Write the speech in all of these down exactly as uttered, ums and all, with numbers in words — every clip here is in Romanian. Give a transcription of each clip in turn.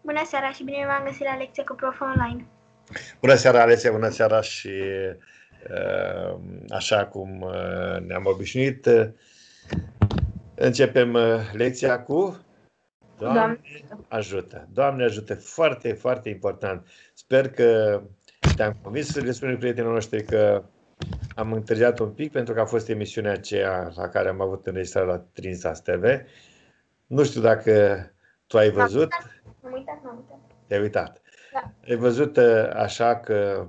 Bună seara și bine v-am găsit la lecție cu Prof online. Bună seara, Alesia, bună seara și așa cum ne-am obișnuit, începem lecția cu Doamne, Doamne ajută. Doamne ajută, foarte, foarte important. Sper că te-am convins să le spunem prietenilor noștri că am întârziat un pic pentru că a fost emisiunea aceea la care am avut înregistrare la Trinsa T V. Nu știu dacă tu ai văzut. Am uitat, am uitat. Te-ai uitat. Da. Ai văzut așa că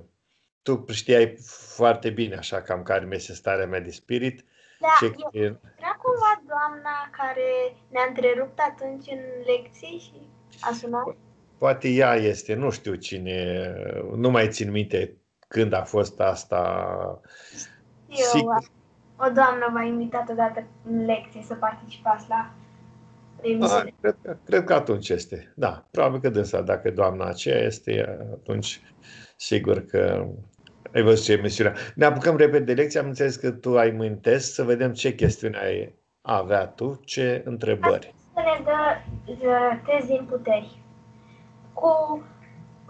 tu știai foarte bine așa cam care mi este starea mea de spirit. Da, Ce... era cumva doamna care ne-a întrerupt atunci în lecții și a sunat? Po poate ea este, nu știu cine, nu mai țin minte când a fost asta. Știu, Sigur... o doamnă m-a invitat odată în lecție să participați la emisiune. Cred, cred că atunci este, da, probabil că dânsa, dacă doamna aceea este, atunci sigur că... Ai văzut ce emisiunea. Ne apucăm repede de lecție. Am înțeles că tu ai mâini test, să vedem ce chestiune ai avea tu, ce întrebări. Să ne dă test din puteri. Cu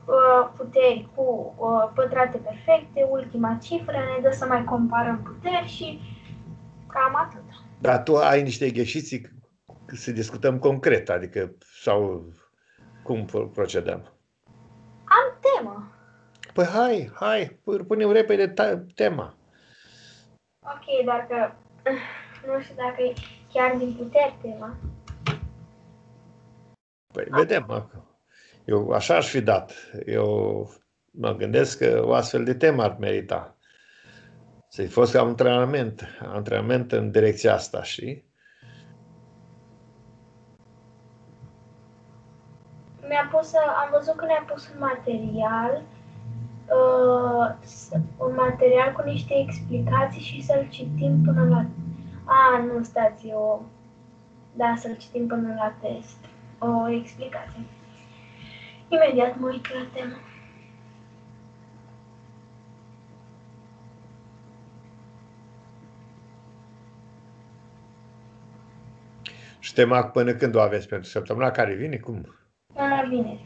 uh, puteri, cu uh, pătrate perfecte, ultima cifră, ne dă să mai comparăm puteri și cam atât. Dar tu ai niște exerciții să discutăm concret, adică sau cum procedăm? Am temă. Păi hai, hai, punem repede tema. Ok, dar că nu știu dacă e chiar din puteri tema. Păi ah. vedem. Eu așa aș fi dat. Eu mă gândesc că o astfel de temă ar merita. Să-i fost ca antrenament, antrenament în direcția asta, și mi-a pus, am văzut că ne-a pus un material Uh, un material cu niște explicații și să-l citim până la... A, nu, stați, eu... Da, să-l citim până la test. O explicație. Imediat mă uit la temă. Și tema până când o aveți pentru săptămâna care vine? Cum? Până vineri.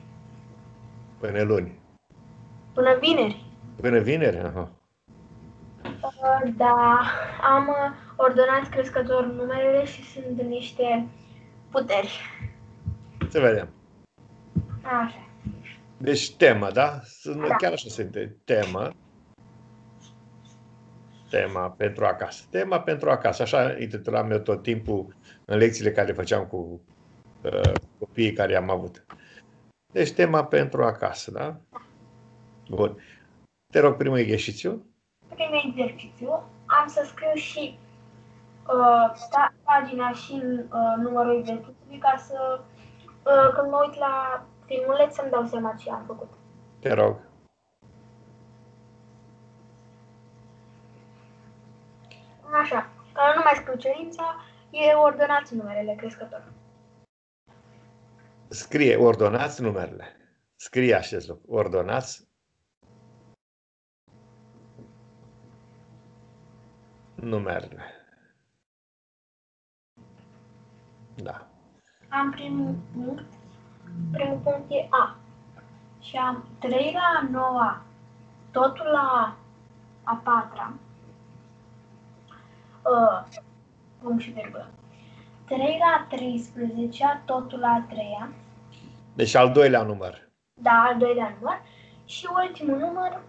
Până luni. Până vineri. Până vineri, aha. Uh, da, am ordonat crescător numerele și sunt niște puteri. Să vedem. Așa. Deci temă, da? Sunt, da. Chiar așa sunt. Temă. Tema pentru acasă. Tema pentru acasă. Așa îi titulam eu tot timpul în lecțiile care făceam cu uh, copiii care am avut. Deci tema pentru acasă, da? Bun. Te rog, primul exercițiu. Primul exercițiu. Am să scriu și uh, pagina și uh, numărul exercițiului ca să, uh, când mă uit la filmuleț, să-mi dau seama ce am făcut. Te rog. Așa. Ca nu mai scriu cerința, e ordonați numerele, crescător. Scrie ordonați numerele. Scrie acest lucru. Ordonați numerele. Da. Am primul punct. Primul punct e A. Și am trei la noua, totul la a patra. Punct uh, și virgulă. trei la treisprezecea, totul la a treia. Deci al doilea număr. Da, al doilea număr. Și ultimul număr,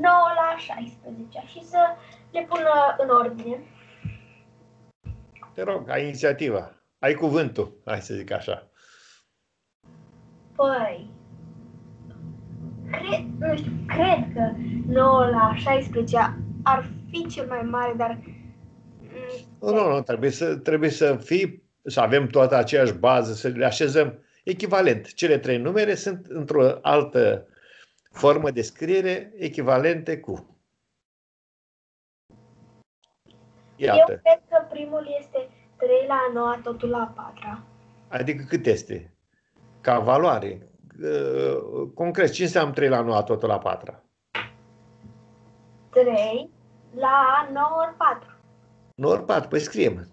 nouă la șaisprezecea, și să le pună în ordine. Te rog, ai inițiativa. Ai cuvântul, hai să zic așa. Păi, cred, nu știu, cred că nouă la șaisprezecea ar fi cel mai mare, dar... Nu, nu, nu, trebuie să, trebuie să fii, să avem toată aceeași bază, să le așezăm echivalent. Cele trei numere sunt într-o altă formă de scriere echivalente cu. Iată. Eu cred că primul este trei la nouă, totul la patru. Adică cât este? Ca valoare. Concret, ce înseamnă trei la nouă, totul la patru? trei la nouă ori patru. nouă ori patru, păi scriem.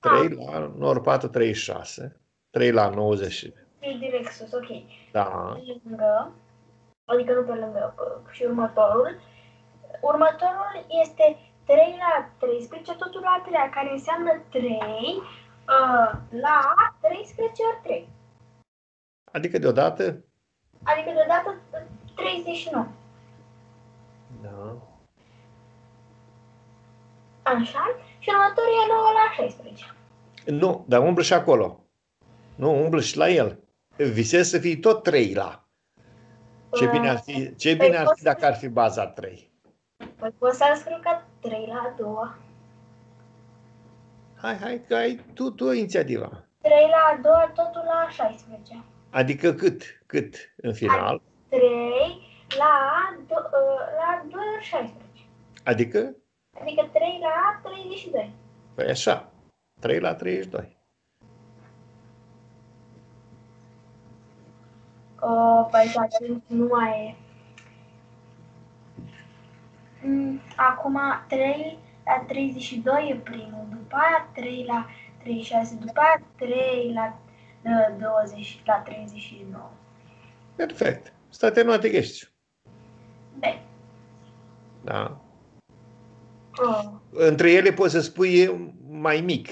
trei la patru, trei la șase, trei la nouăzeci. Deci direct sus, ok. Da. Pe lângă, adică nu pe lângă, și următorul. Următorul este trei la treisprezece, totul la a treia, care înseamnă trei la treisprezece ori trei. Adică deodată? Adică deodată treizeci și nouă. Da. Așa. Și următorul e nouă la șaisprezece. Nu, dar umblă și acolo. Nu, umblă și la el. Visez să fii tot trei la. Ce bine ar fi, ce bine ar fi dacă ar fi baza trei. Păi poți să-l scriu ca trei la doi. Hai, hai, că ai tu, tu inițiativa. trei la doi, totul la șaisprezece. Adică cât? Cât în final? trei la doi ori șaisprezece. Adică? Adică trei la treizeci și doi. Păi așa. trei la treizeci și doi. O, păi atunci nu mai e. Acum trei la treizeci și doi e primul, după aia trei la treizeci și șase, după aia trei la douăzeci, la treizeci și nouă. Perfect. Stai, nu atingești. Bine. Da. Oh. Între ele poți să spui mai mic.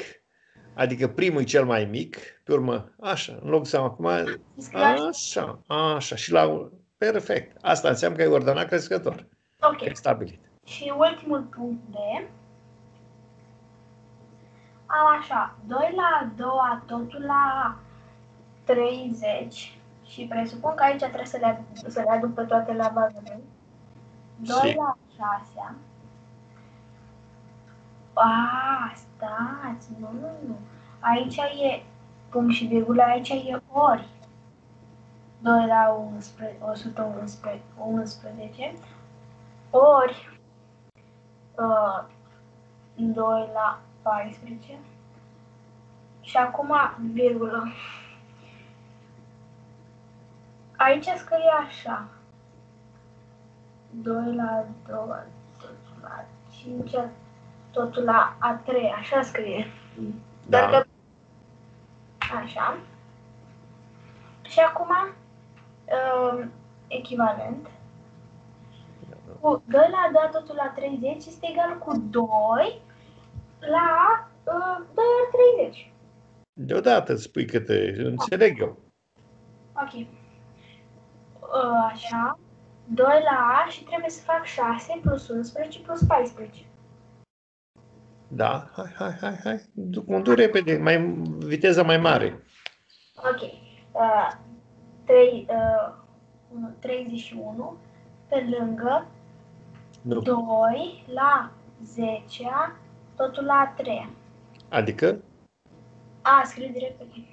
Adică primul e cel mai mic, pe urmă, așa, în loc să acum, așa, așa, și la... Perfect. Asta înseamnă că ai ordonat crescător. Ok. E stabilit. Și ultimul punct de... Am așa, doi la doi, totul la treizeci și presupun că aici trebuie să le, aduc, să le aduc pe toate la bază. doi la șase. A, stați, nu, nu, nu. Aici e punct și virgulă, aici e ori. doi la o sută unsprezece, ori uh, doi la paisprezece. Și acum virgulă. Aici scrie așa. doi la doi, totul la cinci, totul la a trei, așa scrie. Da. Dar că... Așa. Și acum um, echivalent. Cu doi la doi, totul la treizeci este egal cu doi la doi ori treizeci. Deodată îți spui câte, înțeleg eu. Ok. Așa. doi la a și trebuie să fac șase plus unsprezece plus paisprezece. Da, hai, hai, hai, hai. Condu repede, mai, viteza mai mare. Ok. Uh, trei, uh, treizeci și unu pe lângă nu. doi la zece, totul la a treia. Adică? A, scriu direct pe tine.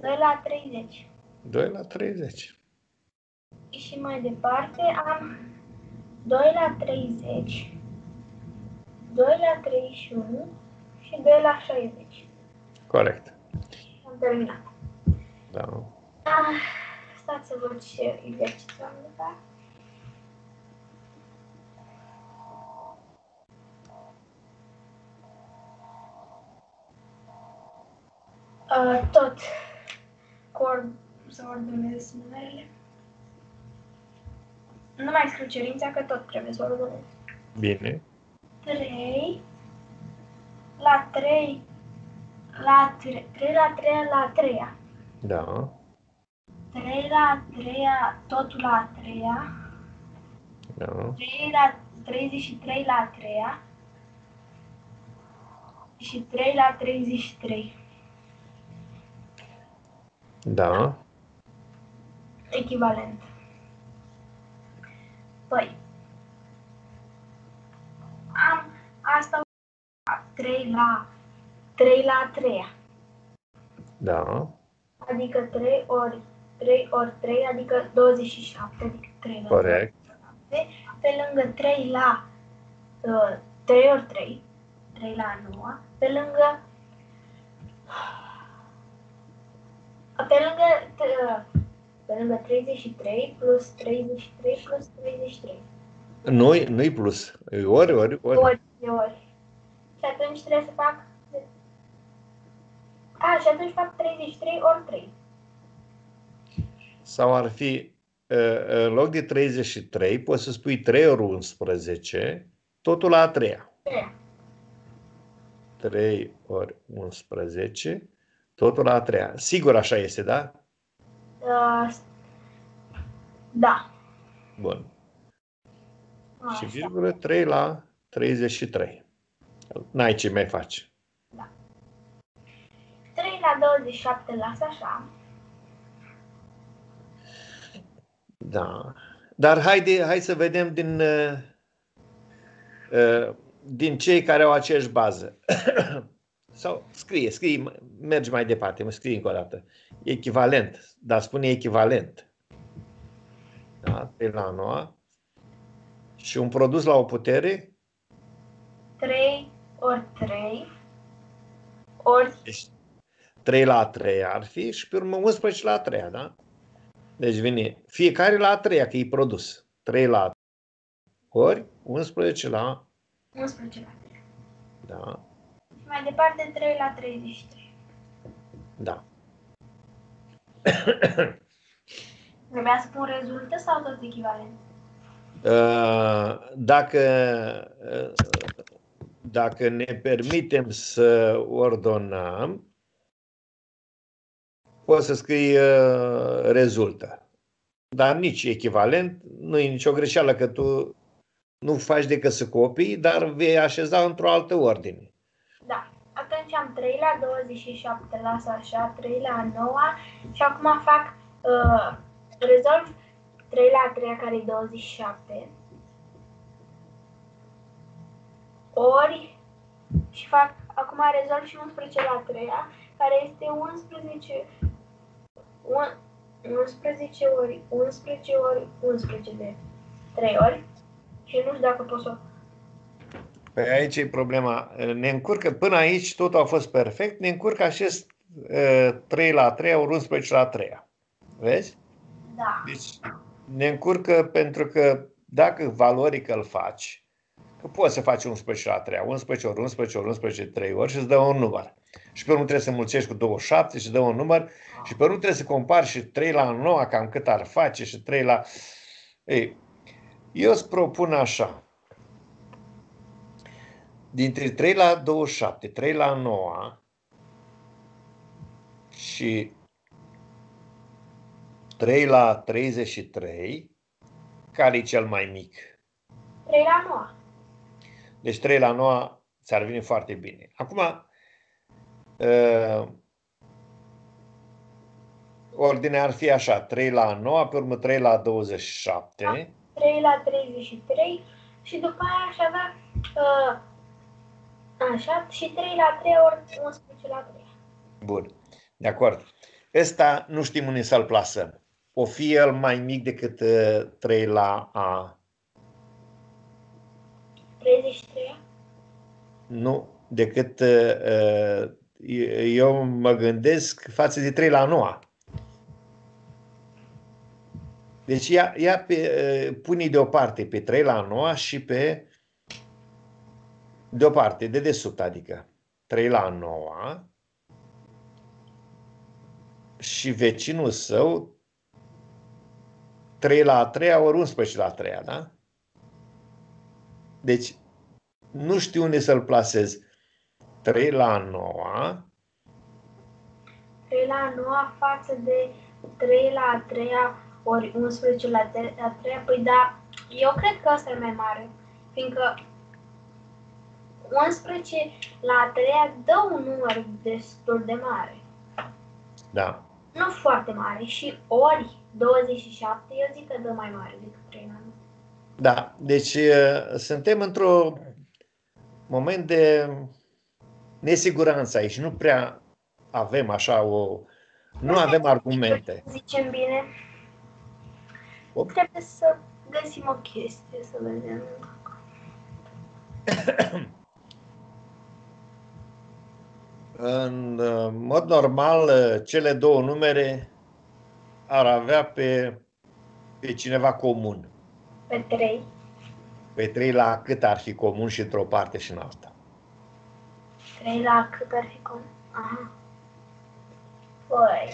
doi la treizeci. doi la treizeci. Și mai departe am doi la treizeci, doi la treizeci și unu și doi la șaizeci. Corect. Am terminat. Da. Ah, stați să văd ce exercițiu am de fapt. Uh, tot cu or să ordonez numerele. Nu mai scriu cerința, că tot trebuie să ordonez. Bine. trei la trei, la trei, trei la trei, la trei. Da. trei la trei, totul la a treia. Da. trei la treizeci și trei, la a treia. Și trei la treizeci și trei. Da. Echivalent. Păi. Am asta trei la trei. Da. Adică trei ori trei ori trei, adică douăzeci și șapte, adică trei la trei. Corect. Pe lângă trei la trei ori trei, trei la nouă, pe lângă pe lângă pe lângă treizeci și trei plus treizeci și trei plus treizeci și trei. Nu-i plus, e ori, ori, ori. Ori, ori. Și atunci trebuie să fac A, și atunci fac treizeci și trei ori trei. Sau ar fi, în loc de treizeci și trei, poți să spui trei ori unsprezece, totul la a treia. trei ori unsprezece, totul la a treia. Sigur așa este, da? Da. Bun. Așa. Și virgulă trei la treizeci și trei. N-ai ce mai faci. Da. trei la douăzeci și șapte las așa. Da. Dar haide, hai să vedem din, din cei care au aceeași bază. Sau scrie, scrie, mergi mai departe, mă scrie încă o dată. Echivalent, dar spune echivalent. Da? trei la nouă. Și un produs la o putere? trei ori trei ori... Deci, trei la a treia ar fi și pe urmă unsprezece la a treia, da? Deci vine fiecare la a treia, că e produs. trei la a treia ori unsprezece la... unsprezece la a treia. Da. Și mai departe trei la treizeci și trei. Da. Trebuia să pun rezultă sau tot echivalent? Dacă, dacă ne permitem să ordonăm, poți să scrii rezultă. Dar nici echivalent, nu e nicio greșeală că tu nu faci decât să copii, dar vei așeza într-o altă ordine. Da. Atunci am trei la douăzeci și șapte, las așa, trei la nouă și acum fac, uh, rezolv trei la trei, care e douăzeci și șapte, ori, și fac, acum rezolv și unsprezece la trei, care este unsprezece, unsprezece ori unsprezece ori unsprezece de trei ori, și nu știu dacă pot să... Păi aici e problema, ne încurcă, până aici totul a fost perfect, ne încurcă acest uh, trei la trei ori unsprezece la trei, vezi? Da. Deci ne încurcă pentru că dacă valoric îl faci, că poți să faci unsprezece la trei, unsprezece ori unsprezece ori unsprezece, trei ori și îți dă un număr. Și pe urmă trebuie să mulțești cu douăzeci și șapte și îți dă un număr. Da. Și pe urmă trebuie să compari și trei la nouă, cam cât ar face, și trei la... Ei, eu îți propun așa. Dintre trei la douăzeci și șapte, trei la nouă și... trei la treizeci și trei, care e cel mai mic? trei la nouă. Deci trei la nouă ți-ar vine foarte bine. Acum, uh, ordinea ar fi așa, trei la nouă, pe urmă trei la douăzeci și șapte. trei la treizeci și trei și după aia aș avea uh, așa, și trei la trei ori unsprezece la trei. Bun, de acord. Ăsta nu știm unde să-l plasăm. O fi el mai mic decât trei la a... treizeci și trei? Nu, decât... Eu mă gândesc față de trei la nouă. Deci ia, ia pe, pune deoparte pe trei la nouă și pe... deoparte, de desubt, adică. trei la nouă... și vecinul său trei la a treia ori unsprezece la a treia, da? Deci nu știu unde să-l plasez. trei la nouă. trei la nouă față de trei la a treia ori unsprezece la a treia. Păi da, eu cred că ăsta e mai mare, fiindcă unsprezece la a treia dă un număr destul de mare. Da. Nu foarte mare. Și ori douăzeci și șapte, eu zic că dă mai mare decât trei la nouă. Da. Deci suntem într-un moment de nesiguranță aici. Nu prea avem așa o... Nu trebuie avem argumente. Zicem bine. Op. Trebuie să găsim o chestie, să vedem. În mod normal, cele două numere ar avea pe, pe cineva comun. Pe trei. Pe trei la cât ar fi comun și într-o parte și în alta. trei la cât ar fi comun? Aha. Foi.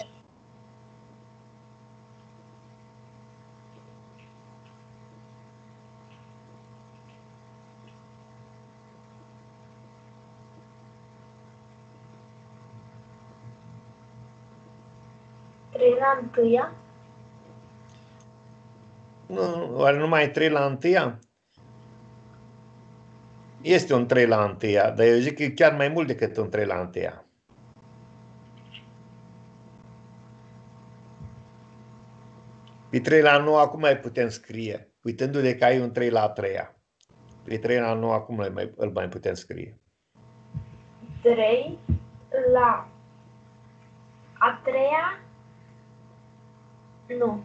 Trei la întâia? Nu, oare numai trei la întâia? Este un trei la întâia, dar eu zic că e chiar mai mult decât un trei la întâia. Pe trei la nouă acum mai putem scrie, uitându-ne că ai un trei la treia. Pe trei la nouă acum îl mai, îl mai putem scrie. trei la a treia? Nu.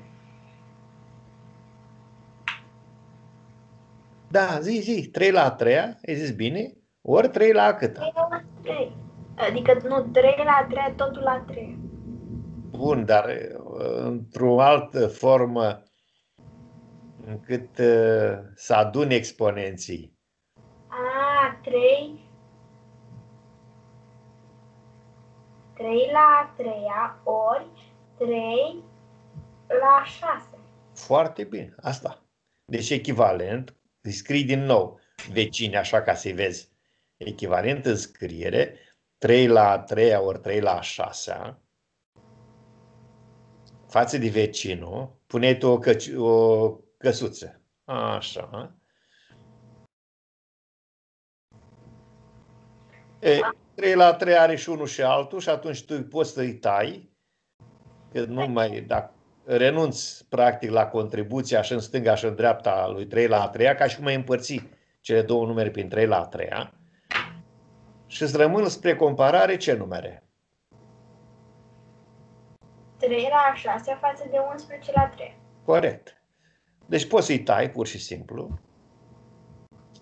Da, zi, zi, trei la a treia, ai zis bine, ori trei la a câta? trei la trei. Adică nu, trei la a treia, totul la a treia. Bun, dar într-o altă formă încât uh, să aduni exponenții. A, trei. trei la a treia, ori trei la a șasea. Foarte bine, asta. Deci echivalent. Îi scrii din nou vecini, așa ca să-i vezi. Echivalent în scriere, trei la a treia ori trei la a șasea. Față de vecinul, puneai tu o, căci, o căsuță. Așa. E, trei la a treia are și unul și altul și atunci tu poți să-i tai. Că nu mai... Dacă renunți, practic, la contribuția și în stânga și în dreapta lui trei la a treia, ca și cum ai împărți cele două numere prin trei la a treia. Și îți rămân spre comparare ce numere? trei la a șasea față de unsprezece la a treia. Corect. Deci poți să-i tai, pur și simplu.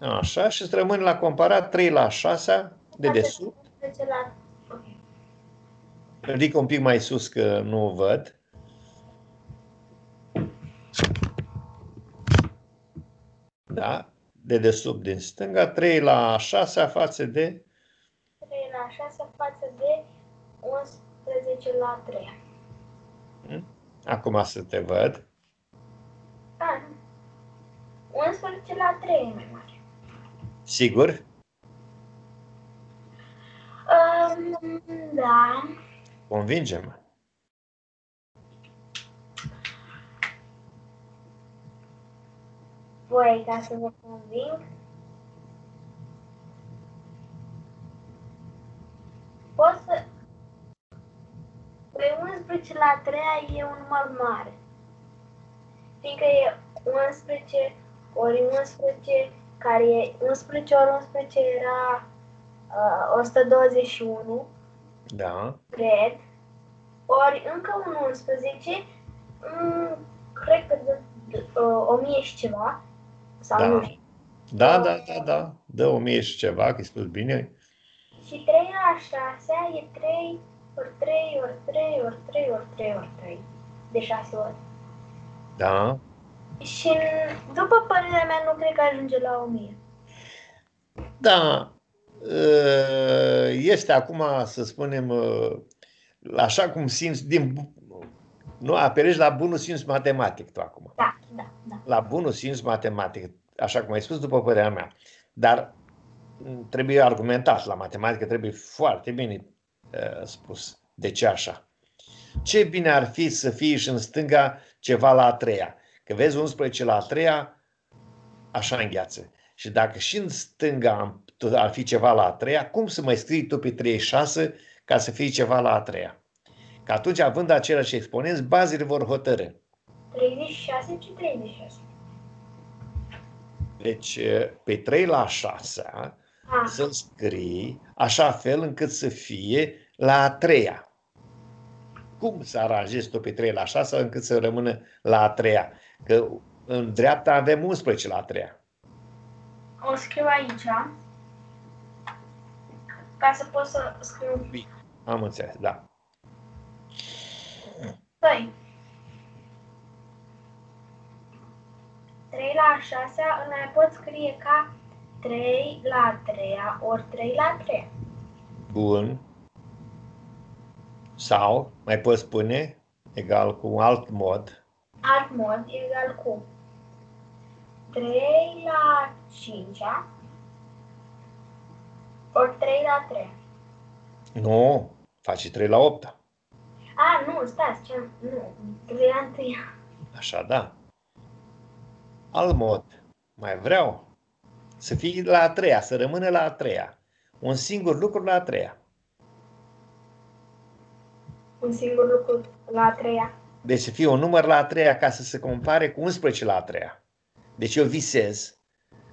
Așa, și îți rămân la comparat trei la a șasea de desubt. Ridic un pic mai sus că nu o văd. Da? De desubt din stânga, trei la a șasea față de... trei la a șasea față de unsprezece la a treia. Hmm? Acum să te văd. Da. unsprezece la a treia e mai mare. Sigur? Um, da. Convinge-mă. Voi, ca să vă conving, pot să... Păi unsprezece la a treia e un număr mare, fiindcă e unsprezece ori unsprezece, care e unsprezece ori unsprezece era uh, o sută douăzeci și unu, da. Cred, ori încă un unsprezece, um, cred că de, de, uh, o mie și ceva. Da. Da, da, da, da. Dă o mie și ceva, că-i spus bine. Și trei la șasea e trei ori trei ori trei ori trei ori trei ori trei. De șase ori. Da. Și după părerea mea nu cred că ajunge la o mie. Da. Este acum, să spunem, așa cum simți din... Nu, apelezi la bunul simț matematic tu acum. Da, da, da. La bunul simț matematic, așa cum ai spus, după părerea mea. Dar trebuie argumentat la matematică, trebuie foarte bine uh, spus. De ce așa? Ce bine ar fi să fii și în stânga ceva la a treia. Că vezi unsprezece la a treia, așa îngheață. Și dacă și în stânga ar fi ceva la a treia, cum să mai scrii tu pe treizeci și șase ca să fii ceva la a treia? Că atunci, având același exponenți, bazele vor hotărâ. treizeci și șase și treizeci și șase. Deci, pe trei la șasea să scrii așa fel încât să fie la a treia. Cum să aranjezi tu pe trei la șasea încât să rămână la a treia? Că în dreapta avem unsprezece la a treia. O scriu aici, ca să pot să scriu. Bine, am înțeles, da. doi. trei la a șasea îl mai pot scrie ca trei la a treia ori trei la a treia. Bun. Sau, mai poți spune, egal cu alt mod. Alt mod egal cu trei la cinci-a ori trei la trei. Nu, faci trei la opt-a. A, nu, stați, ce... nu, trei la unu. Așa, da. Alt mod. Mai vreau să fii la a treia, să rămână la a treia. Un singur lucru la a treia. Un singur lucru la a treia. Deci să fie un număr la a treia ca să se compare cu unsprezece la a treia. Deci eu visez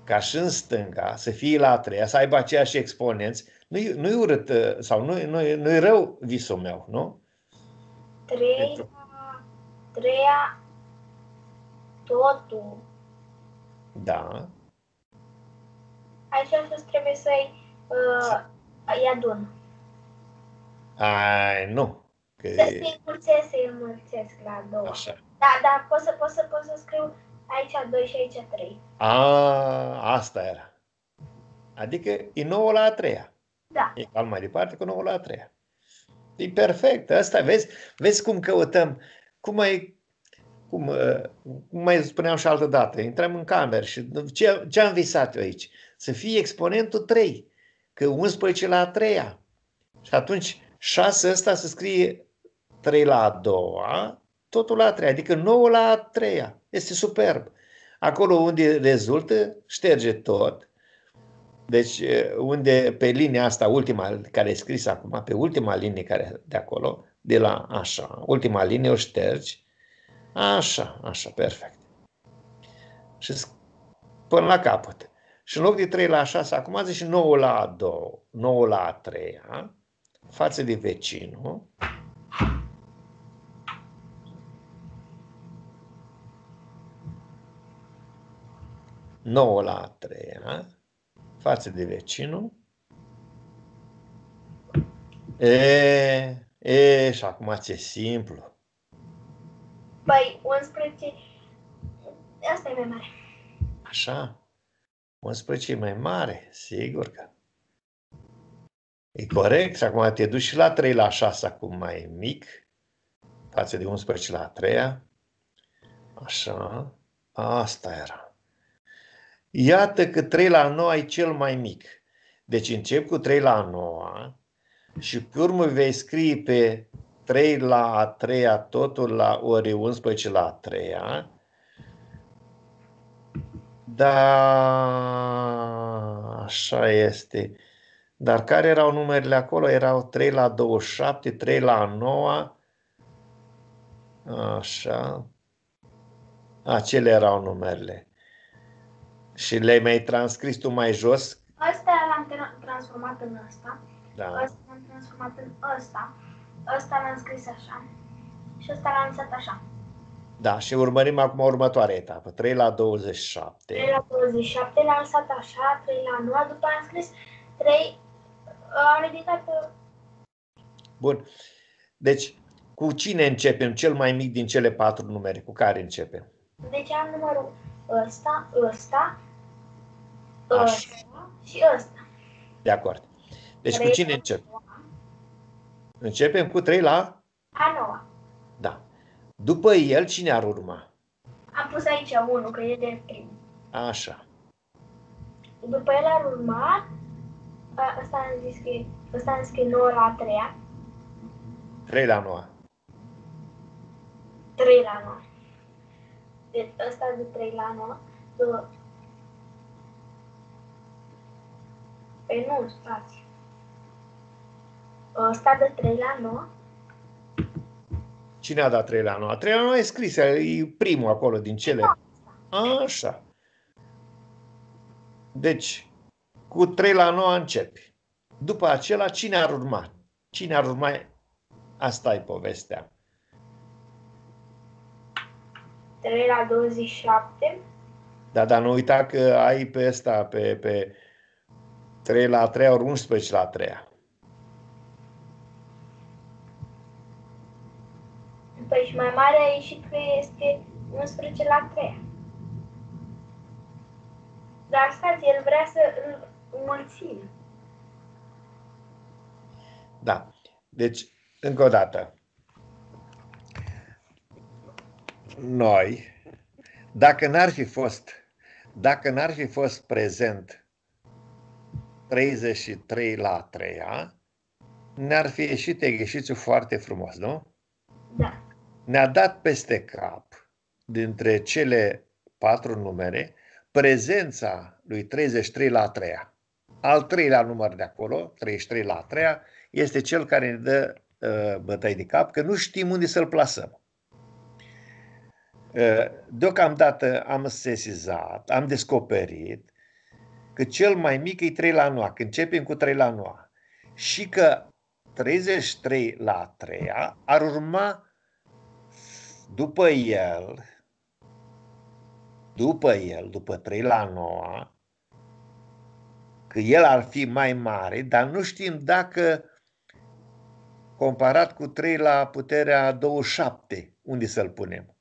ca și în stânga să fie la a treia, să aibă aceiași exponenți. Nu-i nu urât sau nu-i nu nu rău visul meu, nu? trei la treia totul. Da. Aici trebuie să-i uh, adun. Ai, nu. Că... Să-i înmulțesc, să-i înmulțesc la două. Așa. Da, dar pot să, pot, să, pot să scriu aici doi și aici trei. A, asta era. Adică e nouă la a treia. Da. Egal mai departe cu nouă la a treia. E perfect. Asta, vezi, vezi cum căutăm, cum mai, cum, cum mai spuneam și altă dată, intrăm în cameră și ce, ce am visat eu aici? Să fie exponentul trei, că unsprezece la a treia. Și atunci șase ăsta se scrie trei la a doua, totul la a treia, adică nouă la a treia. Este superb. Acolo unde rezultă, șterge tot. Deci unde pe linia asta, ultima care e scrisă acum, pe ultima linie care de acolo, de la așa, ultima linie o ștergi, așa, așa, perfect. Și până la capăt. Și în loc de trei la șase, acum zici nouă la a doua, nouă la a treia, față de vecinul. nouă la a treia, față de vecinul. E, e, și acum ți-e simplu. Păi, unsprezece, asta e mai mare. Așa. unsprezece e mai mare, sigur că. E corect. Și acum te duci și la trei la șase, acum mai e mic. Față de unsprezece la a treia. Așa. Asta era. Iată că trei la nouă e cel mai mic. Deci încep cu trei la nouă și pe urmă vei scrie pe trei la a treia totul la ori unsprezece la a treia. Da, așa este. Dar care erau numerele acolo? Erau trei la douăzeci și șapte, trei la nouă. Așa. Acele erau numerele. Și le-ai mai transcris tu mai jos? Asta l-am transformat în ăsta. Da. Asta l-am transformat în ăsta. Ăsta l-am scris așa. Și ăsta l-am lăsat așa. Da, și urmărim acum următoarea etapă. trei la douăzeci și șapte. trei la douăzeci și șapte l-am lăsat așa, trei la nouă, după am scris trei, am ridicat pe... Bun. Deci, cu cine începem? Cel mai mic din cele patru numere. Cu care începem? Deci am numărul ăsta, ăsta, ăsta și ăsta. De acord. Deci cu cine începem? Începem cu trei la? A noua. Da. După el, cine ar urma? Am pus aici unul, că e de prim. Așa. După el ar urma, ăsta am zis că e, ăsta am zis că e nouă la a treia. trei la nouă. trei la nouă. Deci ăsta de trei la nouă. După... Păi nu, stați. Ăsta de trei la nouă. Cine a dat trei la nouă? trei la nouă e scris, e primul acolo din cele. Așa. Deci, cu trei la nouă începi. După acela, cine ar urma? Cine ar urma? Asta e povestea. trei la douăzeci și șapte. Da, dar nu uita că ai pe ăsta, pe, pe trei la trei ori unsprezece la trei. Păi și mai mare a ieșit că este unsprezece la trei. Dar stați, el vrea să îl înmulțim. Da, deci Încă o dată. Noi, dacă n-ar fi fost, dacă n-ar fi fost prezent treizeci și trei la a treia, ne-ar fi ieșit exercițiul foarte frumos, nu? Da. Ne-a dat peste cap, dintre cele patru numere, prezența lui treizeci și trei la a treia. Al treilea număr de acolo, treizeci și trei la a treia, este cel care ne dă uh, bătăi de cap, că nu știm unde să-l plasăm. Uh, deocamdată am sesizat, am descoperit că cel mai mic e trei la a noua, că începem cu trei la a noua. Și că treizeci și trei la a treia ar urma după el, după el, după trei la a noua, că el ar fi mai mare, dar nu știm dacă comparat cu trei la puterea douăzeci și șapte, unde să-l punem.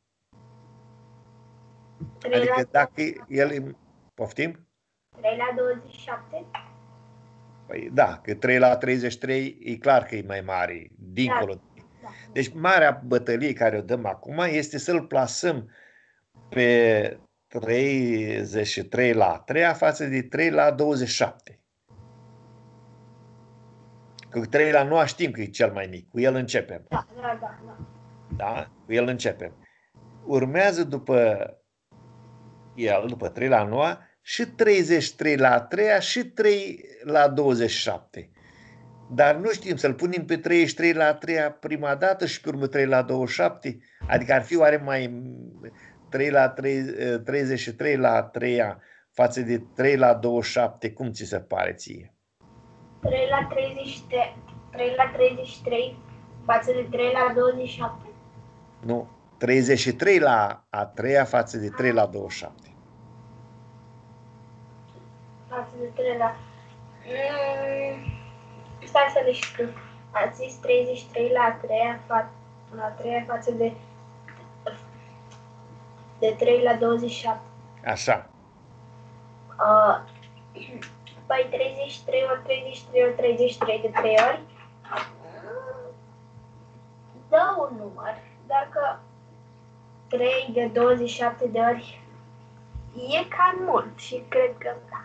Adică dacă el... Poftim? trei la douăzeci și șapte? Păi da, că trei la treizeci și trei e clar că e mai mare, dincolo. Da, da. Deci marea bătălie care o dăm acum este să-l plasăm pe treizeci și trei la a treia față de trei la douăzeci și șapte. Că trei la a noua știm că e cel mai mic, cu el începem. Da, da, da. Da, da? Cu el începem. Urmează după el, după trei la a noua, și treizeci și trei la a treia și trei la douăzeci și șapte. Dar nu știm să-l punem pe treizeci și trei la a treia prima dată și pe urmă trei la douăzeci și șapte. Adică ar fi oare mai treizeci și trei la a treia față de trei la douăzeci și șapte. Cum ți se pare ție? trei la treizeci și trei față de trei la douăzeci și șapte? Nu. treizeci și trei la a treia față de trei la douăzeci și șapte. Față de trei la... Mm, stai să le știu. Ați zis treizeci și trei la a treia fa... față de... de trei la douăzeci și șapte. Așa. Uh, păi treizeci și trei ori treizeci și trei ori treizeci și trei de trei ori. Dă un număr. Dacă trei de douăzeci și șapte de ori e cam mult și cred că da.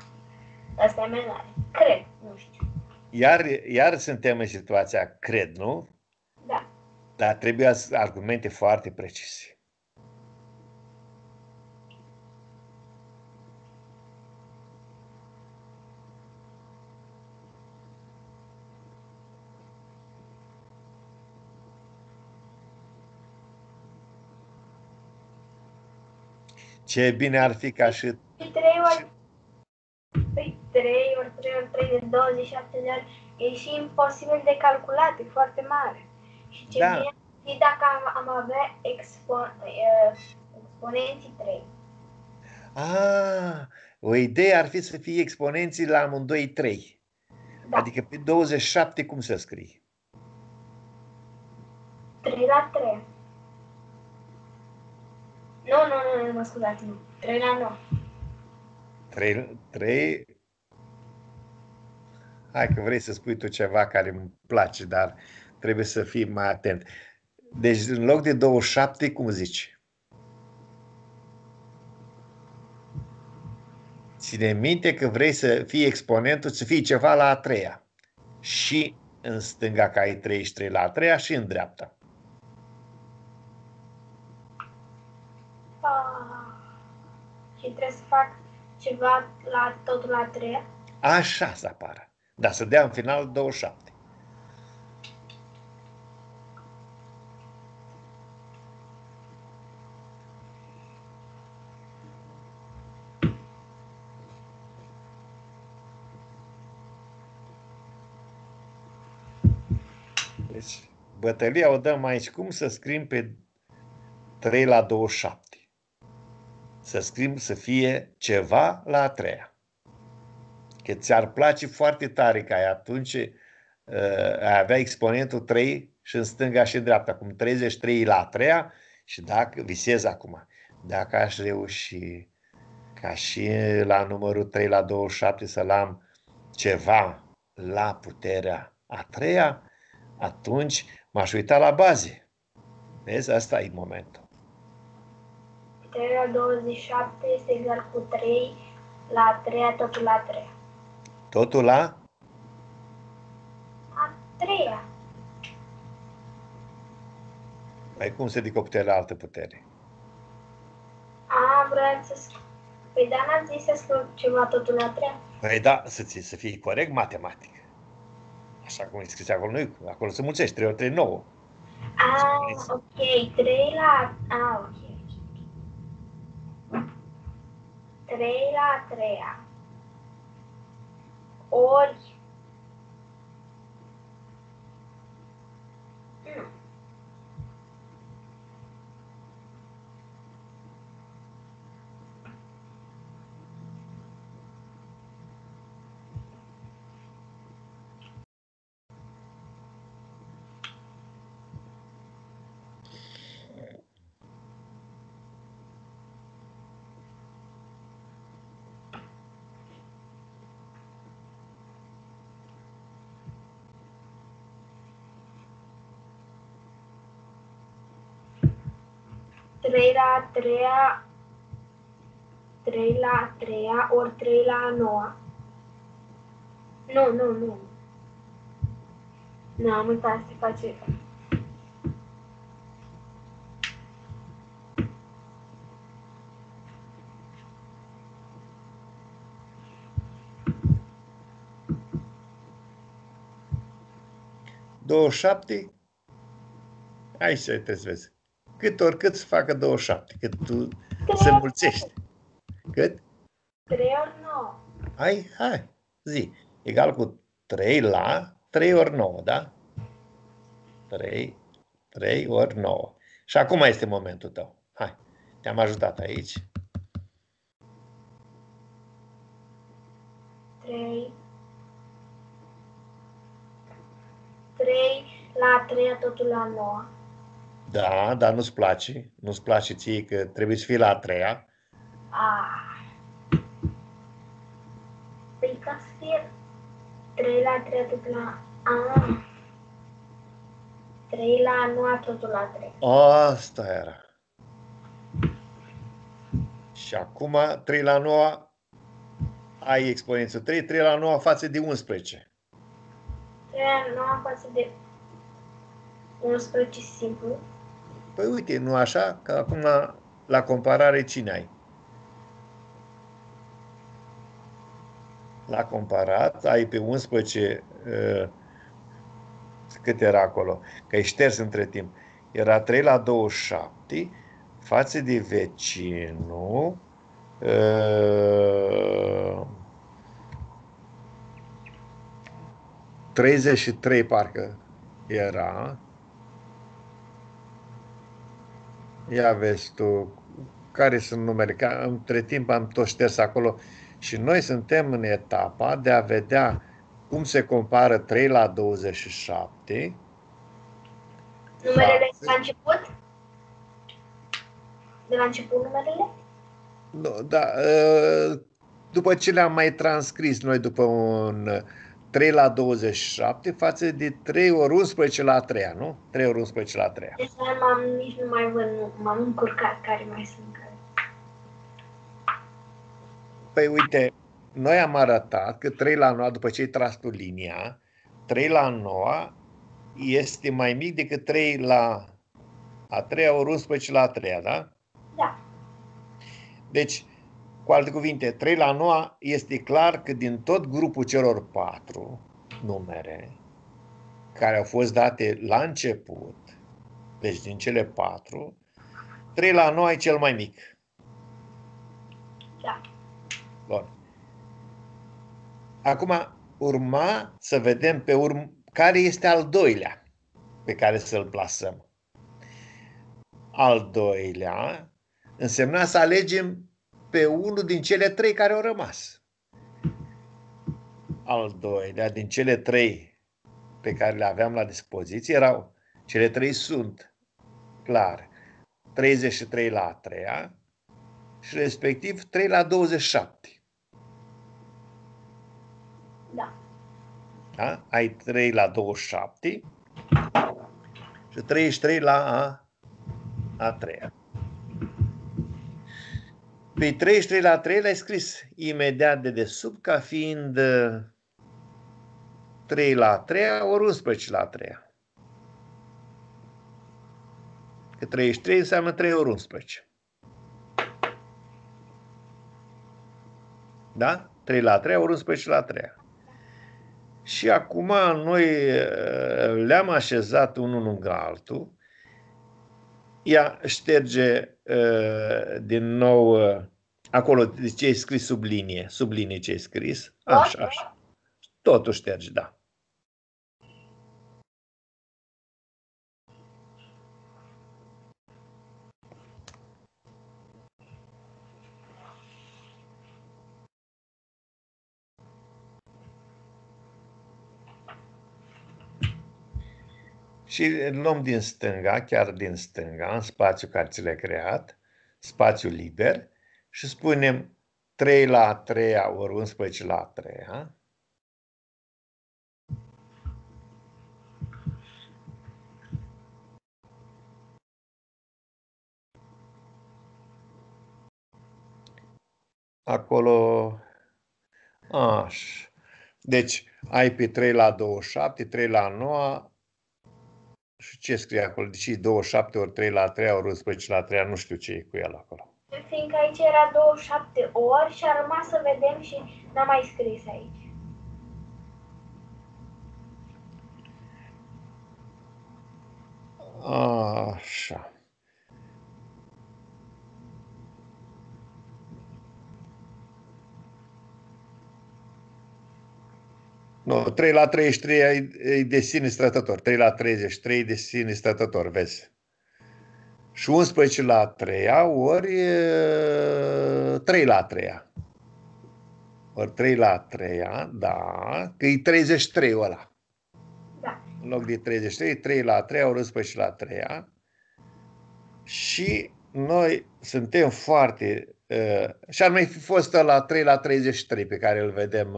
Asta e mai mare. Cred, nu știu. Iar, iar suntem în situația cred, nu? Da. Dar trebuie argumente foarte precise. Ce bine ar fi ca și... trei ori trei ori trei de douăzeci și șapte de ani, e și imposibil de calculat, e foarte mare. Și ce da. Bine ar fi dacă am, am avea expon, uh, exponenții trei. Ah, o idee ar fi să fie exponenții la amândoi trei. Da. Adică pe douăzeci și șapte cum să scrii? trei la trei. Nu, nu, nu, nu mă scuzați, nu. trei la nouă. trei... trei... Hai că vrei să spui tu ceva care îmi place, dar trebuie să fii mai atent. Deci în loc de douăzeci și șapte, cum zici? Ține minte că vrei să fii exponentul, să fii ceva la a treia. Și în stânga că ai treizeci și trei la a treia și în dreapta. Ah, și trebuie să fac ceva la totul la a treia? Așa să apară. Dar să dea în final douăzeci și șapte. Deci, bătălia o dăm aici. Cum să scrim pe trei la douăzeci și șapte? Să scrim să fie ceva la a treia. Că ți-ar place foarte tare că ai atunci uh, ai avea exponentul trei și în stânga și în dreapta, cum treizeci și trei la a treia și dacă visez acum, dacă aș reuși ca și la numărul trei la douăzeci și șapte să-l am ceva la puterea a treia, atunci M-aș uita la baze. Vezi? Asta e momentul. trei la douăzeci și șapte este egal cu trei la trei, totul la trei. Totul la? A treia. Mai cum se ridică o putere la altă putere? A, vreau să scriu. Păi da, n-am zis să scriu ceva totul la trei. Păi da, să, ți, să fii corect matematic. Așa cum e scris acolo, nu acolo se mulțește, trei ori trei, nouă. A, ok, trei la... A, ok. trei la treia ori hmm. trei la treia, trei la treia ori trei la noua. Nu, nu, nu. Nu, am uitat să face. douăzeci și șapte? Hai să te vezi. Cât oricât să facă douăzeci și șapte, cât tu se mulțești. Cât? trei ori nouă. Hai, hai, zi. Egal cu trei la trei ori nouă, da? trei, trei ori nouă. Și acum este momentul tău. Hai, te-am ajutat aici. trei. trei la trei, totul la nouă. Da, dar nu-ți place. Nu-ți place ție că trebuie să fii la a treia. Ah. Păi ca să fie trei la a treia, totul la a. trei la a noua, totul la trei. Asta era. Și acum trei la a noua ai exponențiul trei. trei la a noua față de unsprezece. trei la a noua față de unsprezece simplu. Păi uite, nu așa? Că acum la, la comparare cine ai? La comparat ai pe unsprezece uh, cât era acolo? Că ai șters între timp. Era trei la douăzeci și șapte față de vecinul uh, treizeci și trei parcă era. Ia vezi tu, care sunt numere? Că între timp am tot șters acolo și noi suntem în etapa de a vedea cum se compară trei la douăzeci și șapte. Numerele de la început? De la început numerele? Nu, da, după ce le-am mai transcris noi după un trei la douăzeci și șapte față de trei ori unsprezece la trei, nu? trei ori unsprezece la trei. Deci m-am nici nu mai văd, m-am încurcat care mai sunt care. Păi uite, noi am arătat că trei la nouă, după ce ai tras tu linia, trei la nouă este mai mic decât trei la a treia ori unsprezece la trei, da? Da. Deci, cu alte cuvinte, trei la nouă este clar că din tot grupul celor patru numere care au fost date la început, deci din cele patru, trei la nouă e cel mai mic. Da. Bun. Acum urma să vedem pe urmă care este al doilea pe care să-l plasăm. Al doilea însemna să alegem pe unul din cele trei care au rămas. Al doilea din cele trei pe care le aveam la dispoziție erau, cele trei sunt, clar, treizeci și trei la a treia și respectiv trei la douăzeci și șapte. Da. Da? Ai trei la douăzeci și șapte treizeci și trei la a, a treia. Pe treizeci și trei la a treia l-ai scris imediat de desubt ca fiind trei la a treia ori unsprezece la a treia. Că treizeci și trei înseamnă trei ori unsprezece. Da? trei la a treia ori unsprezece la a treia. Și acum noi le-am așezat unul lângă altul. Ea șterge din nou acolo ce ai scris sub linie. Sub linie ce ai scris. Așa, așa. Totul șterge, da. Și luăm din stânga, chiar din stânga, în spațiul care ți l-ai creat, spațiul liber, și spunem trei la a treia ori unsprezece la a treia. Acolo, așa. Deci, ai pe trei la douăzeci și șapte, trei la nouă. Și ce scrie acolo? Deci douăzeci și șapte ori trei la trei ori unsprezece la trei, nu știu ce e cu el acolo. Fiindcă aici era douăzeci și șapte ori și a rămas să vedem și n-am mai scris aici. Așa. Nu, trei la treizeci și trei e de sine stătător. trei la treizeci și trei e de sine stătător, vezi? Și unsprezece la treia ori trei la treia. Ori trei la treia, da, că e treizeci și trei ăla. Da. În loc de treizeci și trei, trei la treia ori unsprezece la treia. Și noi suntem foarte... Și ar mai fi fost la trei la treizeci și trei pe care îl vedem...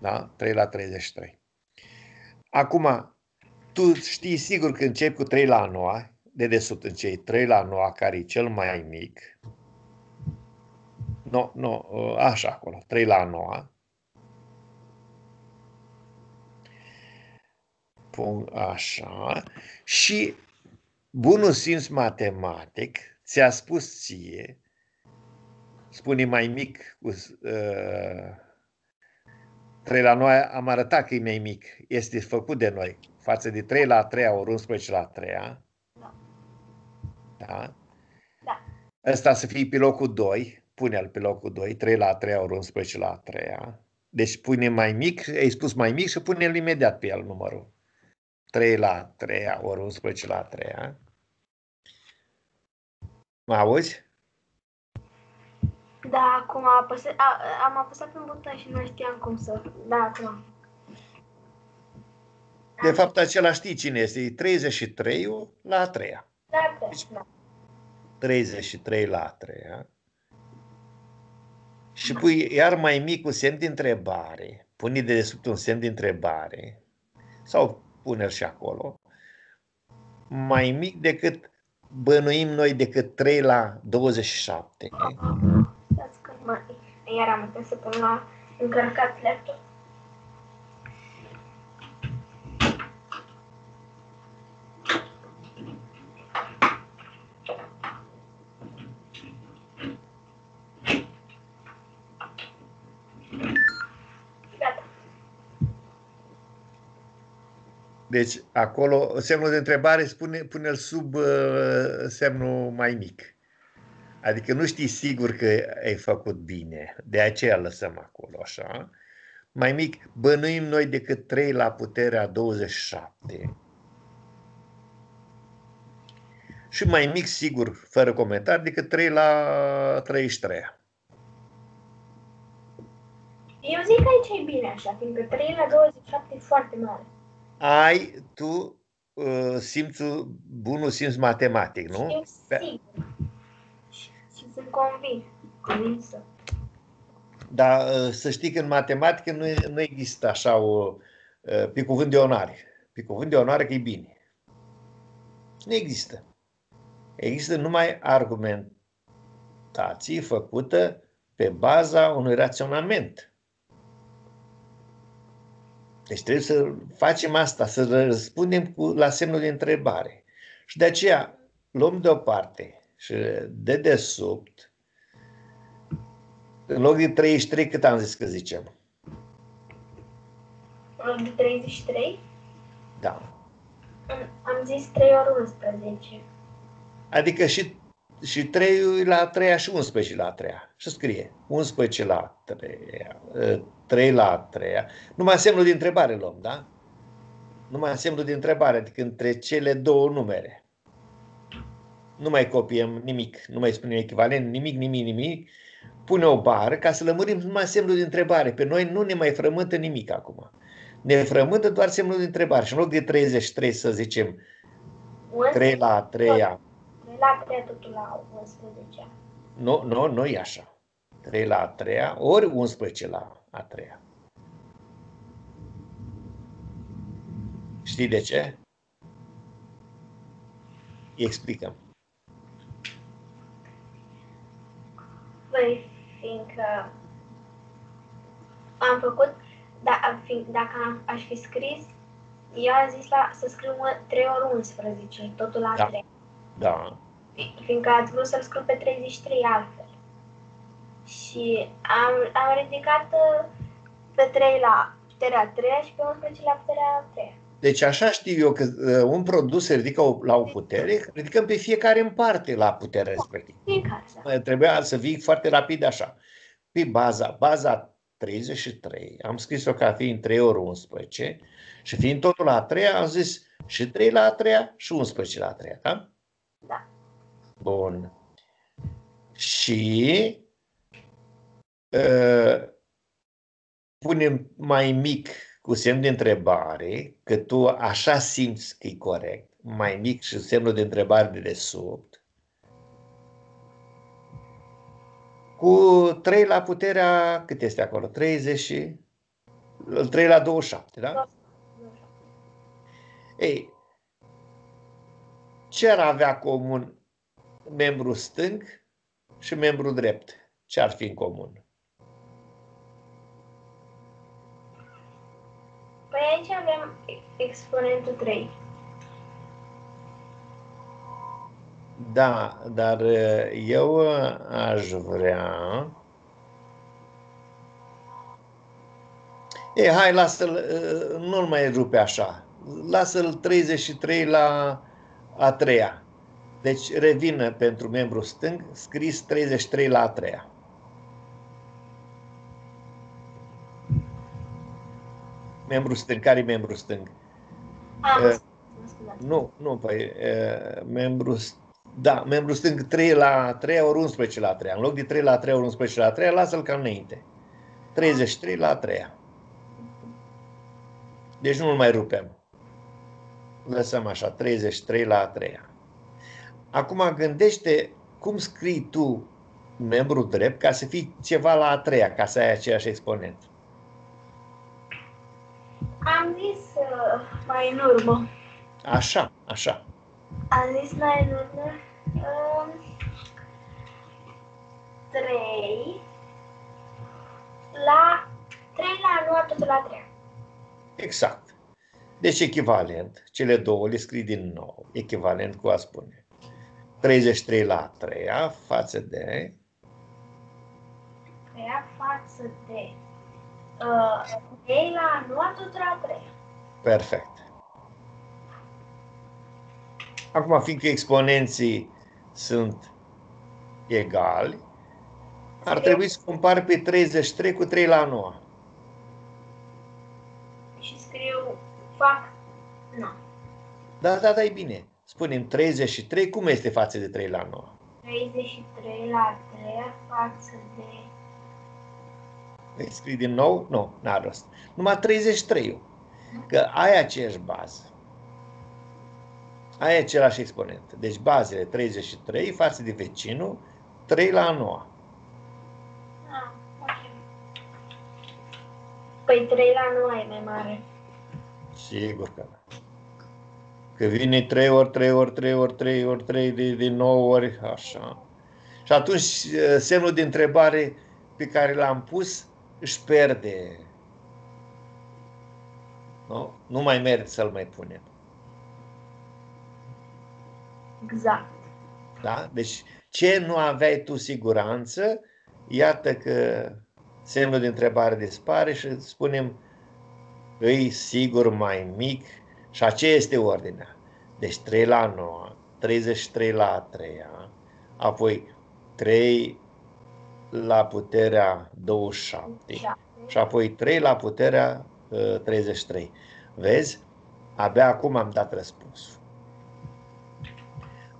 Da? trei la treizeci și trei. Acum, tu știi sigur că începi cu trei la nouă, de desubt începi trei la nouă, care e cel mai mic. Nu, nu, așa acolo, trei la nouă. Pun așa. Și bunul simț matematic ți-a spus ție, spune mai mic cu... Uh, trei la nouă am arătat că e mai mic. Este făcut de noi. Față de trei la trei ori unsprezece la trei. Da. Da? Da. Ăsta să fie pe locul doi. Pune-l pe locul doi. trei la trei ori unsprezece la trei. Deci pune mai mic. Ai spus mai mic și pune-l imediat pe el numărul. trei la trei ori unsprezece la trei. Mă auzi? Da, acum apăsă, a, am apăsat un buton și nu știam cum să... Da, acum. De fapt, acela știi cine este. E treizeci și trei la a treia. Da, da. treizeci și trei la a treia. Și pui iar mai mic cu semn de întrebare. Pune de desubt un semn de întrebare. Sau pune-l și acolo. Mai mic decât bănuim noi, decât trei la douăzeci și șapte. Iar am uitat să pun la încărcat laptop. Gata. Deci, acolo, semnul de întrebare spune, pune-l sub uh, semnul mai mic. Adică nu știi sigur că ai făcut bine. De aceea lăsăm acolo, așa. Mai mic, bănuim noi decât trei la puterea douăzeci și șapte. Și mai mic, sigur, fără comentarii, decât trei la treizeci și trei. Eu zic că aici e bine așa, fiindcă trei la douăzeci și șapte e foarte mare. Ai tu uh, simțul, bunul simț matematic, nu? Eu sigur. Sunt convins, convinsă. Dar să știi că în matematică nu, nu există așa o, pe cuvânt de onoare. Pe cuvânt de onoare că e bine. Nu există. Există numai argumentații făcută pe baza unui raționament. Deci trebuie să facem asta, să răspundem cu, la semnul de întrebare. Și de aceea luăm deoparte și dedesubt, în loc de treizeci și trei, cât am zis că zicem? În loc de treizeci și trei? Da. Am zis trei ori unsprezece. Adică și, și trei la trei și unsprezece la trei. Și scrie unsprezece la trei, trei la trei. Numai semnul de întrebare luăm, da? Numai semnul de întrebare, adică între cele două numere. Nu mai copiem nimic, nu mai spunem echivalent, nimic, nimic, nimic. Pune o bară ca să lămurim numai semnul de întrebare. Pe noi nu ne mai frământă nimic acum. Ne frământă doar semnul de întrebare. Și în loc de treizeci și trei să zicem trei la trei. trei la trei totul la unsprezece. Nu, nu, nu e așa. trei la trei ori unsprezece la a treia. Știi de ce? Explicăm. Păi, fiindcă am făcut, da, fiind, dacă am, aș fi scris, eu am zis la, să scriu trei ori unsprezece, totul la da. trei. Da. Fiindcă ați vrut să-l scriu pe treizeci și trei altfel. Și am, am ridicat pe trei la puterea trei și pe unsprezece la puterea trei. Deci așa știu eu că un produs se ridică la o putere, ridicăm pe fiecare în parte la puterea respectivă. Fiecare. Trebuia să vii foarte rapid așa. Pe baza, baza treizeci și trei, am scris-o ca fiind trei ori unsprezece și fiind totul la a treia, am zis și trei la a treia și unsprezece la a treia, da? Da. Bun. Și uh, punem mai mic cu semn de întrebare, că tu așa simți că e corect, mai mic și semnul de întrebare de desubt, cu trei la puterea, cât este acolo? treizeci, trei la douăzeci și șapte, da? Ei, ce ar avea comun membru stâng și membru drept? Ce ar fi în comun? Păi aici avem exponentul trei. Da, dar eu aș vrea... E, hai, lasă-l, nu-l mai rupe așa. Lasă-l treizeci și trei la a treia. Deci revină pentru membru stâng, scris treizeci și trei la a treia. Membru stâng, care e membru stâng? Uh, nu, nu, păi, uh, membru, da, membru stâng trei la trei ori unsprezece la trei. În loc de trei la trei ori unsprezece la trei, lasă-l ca înainte. treizeci și trei la trei. Deci nu-l mai rupem. Lăsăm așa, treizeci și trei la trei. Acum gândește cum scrii tu membru drept ca să fii ceva la a treia, ca să ai aceeași exponent. Am zis uh, mai în urmă. Așa, așa. Am zis mai în urmă uh, trei la trei la noua, totul la trei. Exact. Deci echivalent, cele două le scrii din nou. Echivalent cu a spune treizeci și trei la trei față de trei față de Uh, trei la noua, totul la trei. Perfect. Acum, fiindcă exponenții sunt egali, ar trebui să compar pe treizeci și trei cu trei la nouă. Și scriu, fac, nu. Da, da, da, e bine. Spunem treizeci și trei, cum este față de trei la nouă? treizeci și trei la trei față de... Îi scrii din nou? Nu, n-ar rost. Numai treizeci și trei-ul. Că ai aceeași bază. Ai același exponent. Deci bazele treizeci și trei față de vecinul trei la nouă. Ah, okay. Păi trei la nouă e mai mare. Sigur că da. Că vine trei ori trei ori trei ori trei ori trei de, de nouă ori, așa. Și atunci semnul de întrebare pe care l-am pus își pierde. Nu? Nu mai merge să-l mai punem. Exact. Da? Deci ce nu aveai tu siguranță, iată că semnul de întrebare dispare și spunem îi sigur mai mic. Și aceea este ordinea. Deci trei la nouă, treizeci și trei la a treia, apoi trei la puterea douăzeci și șapte și apoi trei la puterea treizeci și trei. Vezi? Abia acum am dat răspunsul.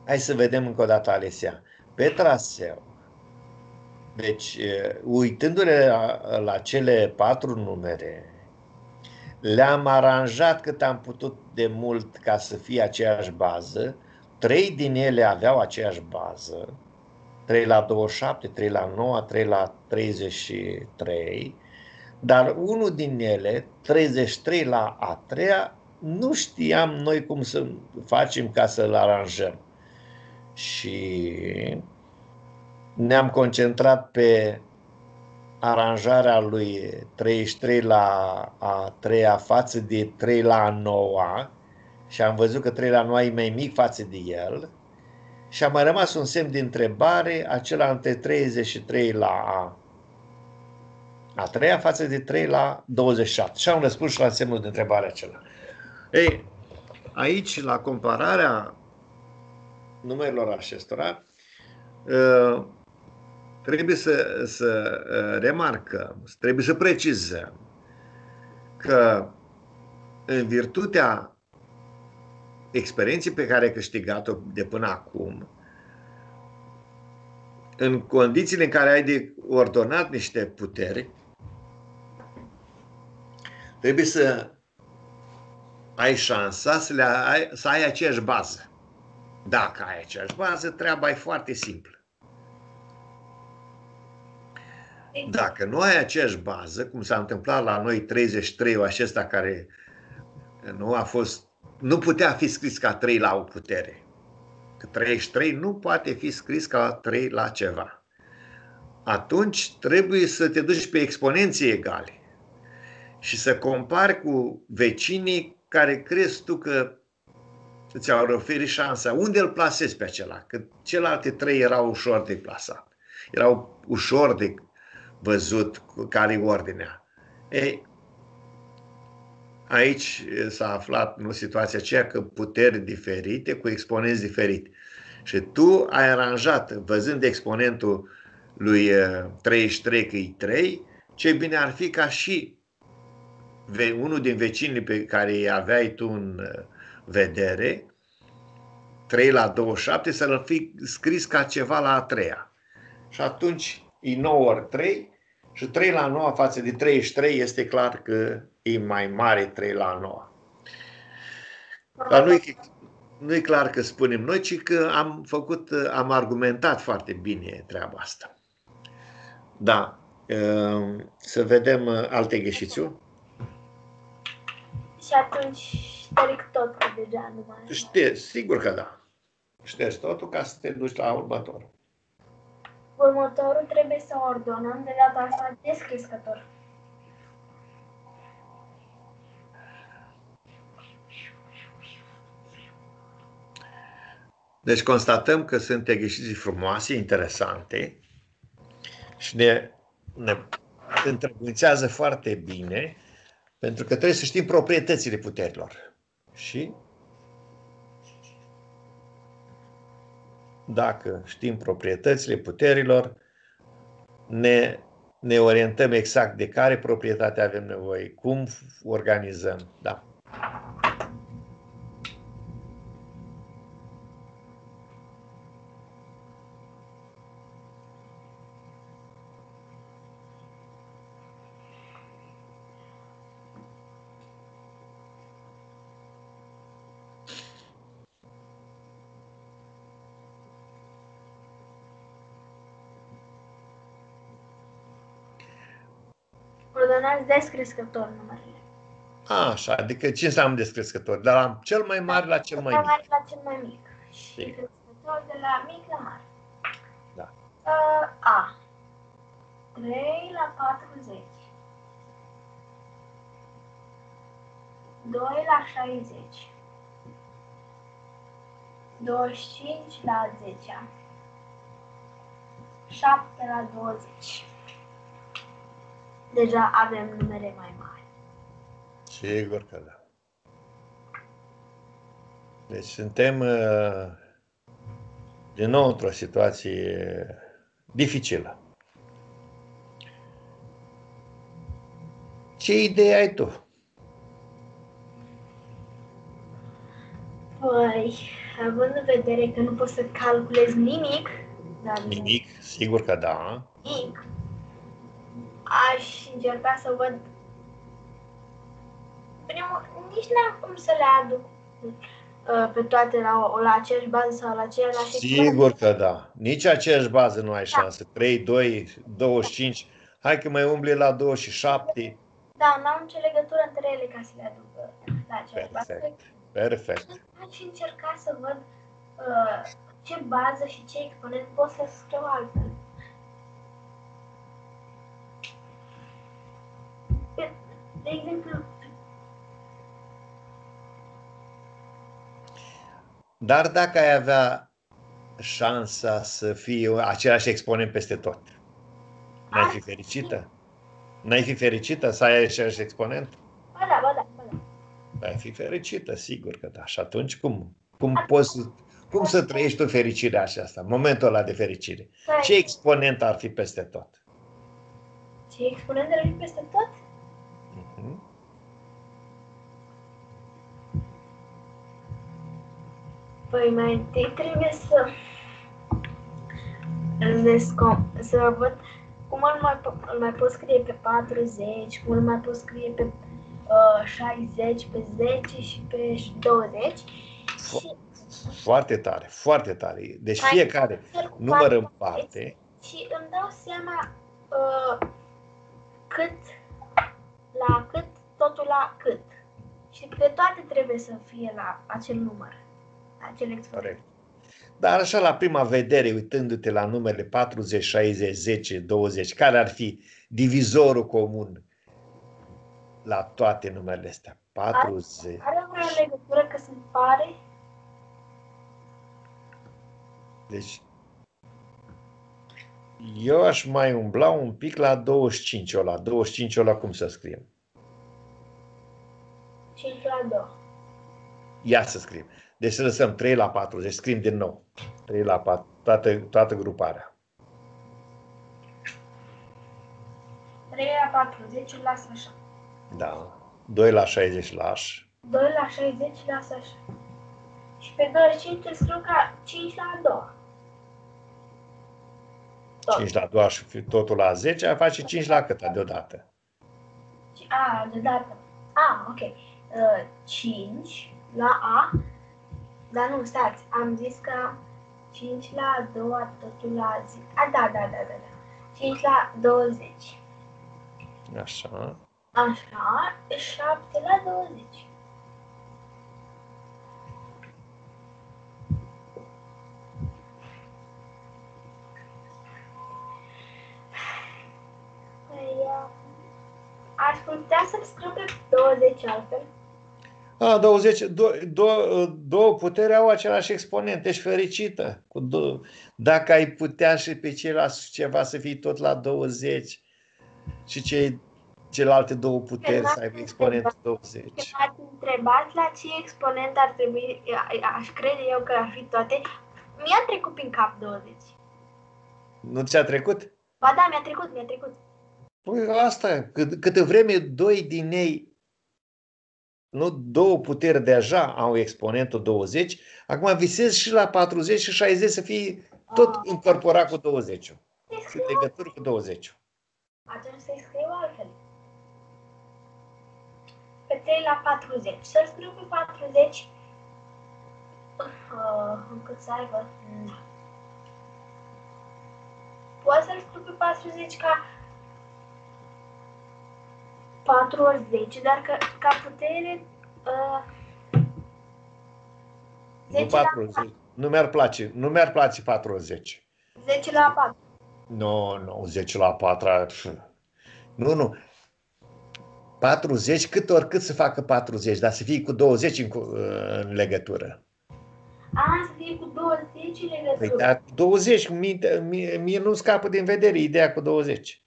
Hai să vedem încă o dată, Alesia. Pe traseu, deci uitându-ne la, la cele patru numere, le-am aranjat cât am putut de mult ca să fie aceeași bază. Trei din ele aveau aceeași bază. trei la douăzeci și șapte, trei la nouă, trei la treizeci și trei. Dar unul din ele, treizeci și trei la a treia, nu știam noi cum să facem ca să-l aranjăm. Și ne-am concentrat pe aranjarea lui treizeci și trei la a treia față de trei la a noua și am văzut că trei la a noua e mai mic față de el și a mai rămas un semn de întrebare, acela între treizeci și trei la a treia față de trei la douăzeci și șapte și am răspuns și la semnul de întrebare acela. Ei, aici la compararea numerelor acestora trebuie să, să remarcăm, trebuie să precizăm că în virtutea experienței pe care ai câștigat-o de până acum, în condițiile în care ai de ordonat niște puteri, trebuie să ai șansa să, le ai, să ai aceeași bază. Dacă ai aceeași bază, treaba e foarte simplă. Dacă nu ai aceeași bază, cum s-a întâmplat la noi treizeci și trei-ul acesta care nu a fost, nu putea fi scris ca trei la o putere. Că treizeci și trei nu poate fi scris ca trei la ceva. Atunci trebuie să te duci pe exponenții egale și să compari cu vecinii care crezi tu că ți-au oferit șansa. Unde îl plasezi pe acela? Că celelalte trei erau ușor de plasat. Erau ușor de văzut care-i ordinea. Ei, aici s-a aflat nu, situația aceea că puteri diferite cu exponenți diferiți. Și tu ai aranjat, văzând exponentul lui treizeci și trei că e trei, ce bine ar fi ca și unul din vecinii pe care îi aveai tu în vedere, trei la douăzeci și șapte, să-l fi scris ca ceva la a treia. Și atunci e nouă ori trei și trei la nouă față de treizeci și trei este clar că e mai mare trei la nouă. Dar nu e, nu e clar că spunem noi, ci că am făcut, am argumentat foarte bine treaba asta. Da, să vedem alte gheșițiu. Și atunci șterg tot că deja nu mai... Ștergi, sigur că da. Ștergi totul ca să te duci la următorul. Următorul trebuie să ordonăm de data asta descrescător. Deci constatăm că sunt exerciții frumoase, interesante și ne, ne întrebuințează foarte bine pentru că trebuie să știm proprietățile puterilor. Și dacă știm proprietățile puterilor, ne, ne orientăm exact de care proprietate avem nevoie, cum organizăm. Da. Ordonați descrescător numerele. Așa, adică cinci am descrescători, de la cel mai mare la cel mai mic. De la mare la cel mai mic. Și descrescători de la mic la mare. Da. A. trei la patruzeci. doi la șaizeci. douăzeci și cinci la zece. șapte la douăzeci. Deja avem numere mai mari. Sigur că da. Deci suntem din nou într-o situație dificilă. Ce idei ai tu? Păi, având în vedere că nu pot să calculez nimic. Dar nimic, sigur că da. Nimic. Aș încerca să văd. Primul, nici n-am cum să le aduc uh, pe toate la, la aceeași bază sau la aceeași. Sigur că da. Nici aceeași bază nu ai da. Șansă. trei, doi, douăzeci și cinci. Hai că mai umbli la douăzeci și șapte. Da, n-am ce legătură între ele ca să le aduc la aceeași bază. Perfect. Aș încerca să văd uh, ce bază și ce exponent pot să scriu altfel. De exemplu. Dar dacă ai avea șansa să fie același exponent peste tot, n-ai fi fericită? N-ai fi fericită să ai același exponent? Ba da, ba da, ba da. N-ai fi fericită, sigur că da. Și atunci cum? Cum, poți, cum să trăiești tu fericirea aceasta, momentul ăla de fericire? Ce exponent ar fi peste tot? Ce exponent ar fi peste tot? Uh-huh. Păi mai întâi trebuie să descom, să văd cum îl mai, îl mai pot scrie pe patruzeci, cum îl mai pot scrie pe uh, șaizeci, pe zece și pe douăzeci. Fo și foarte tare, foarte tare. Deci fiecare număr în parte. Și îmi dau seama uh, cât la cât, totul la cât. Și pe toate trebuie să fie la acel număr. Corect. Dar așa la prima vedere, uitându-te la numerele patruzeci, șaizeci, zece, douăzeci, care ar fi divizorul comun la toate numerele astea? patruzeci. Are vreo legătură că sunt pare? Deci eu aș mai umbla un pic la douăzeci și cinci ăla. douăzeci și cinci ăla cum să scriem? cinci la doi. Ia să scriem. Deci să lăsăm trei la patruzeci, scriem din nou. trei la patru, toată, toată gruparea. trei la patruzeci îl las așa. Da. doi la șaizeci îl lași. doi la șaizeci îl las așa. Și pe douăzeci și cinci îl scriu ca cinci la doi. Tot. cinci la doi și totul la zece, ar face cinci la cât deodată? A, deodată. A, ok. cinci la A. Dar nu, stați, am zis că cinci la doi, totul la zi. A, da, da, da, da, da. cinci la douăzeci. Așa. Așa, șapte la douăzeci. Aș putea să-l scriu pe douăzeci altfel. A, douăzeci, do, do, două puteri au același exponent, ești fericită. Cu două. Dacă ai putea și pe ceilalți ceva să fii tot la douăzeci și ce, celelalte două puteri să aibă exponentul douăzeci. M-ați întrebat la ce exponent ar trebui, aș crede eu că ar fi toate, mi-a trecut prin cap douăzeci. Nu ți-a trecut? Ba da, mi-a trecut, mi-a trecut. Păi asta, cât, câtă vreme doi din ei, nu, două puteri deja au exponentul douăzeci. Acum visezi și la patruzeci și șaizeci să fii tot oh. Încorporat cu douăzeci. Cu legături cu douăzeci. Atunci să-i scriu altfel. Pe trei la patruzeci. Să-l scriu pe patruzeci uh, încât să aibă. Mm. Poate să-l scriu pe patruzeci ca patruzeci, dar ca, ca putere uh, zece nu patruzeci. Nu mi-ar place, nu mi-ar place patruzeci. zece la patru. Nu, nu, zece la patru. Nu, nu. patruzeci, cât oricât să facă patruzeci, dar să fie cu douăzeci în, în legătură. A, să fie cu douăzeci în legătură. Păi, dar douăzeci, mie, mie, mie nu scapă din vedere ideea cu douăzeci.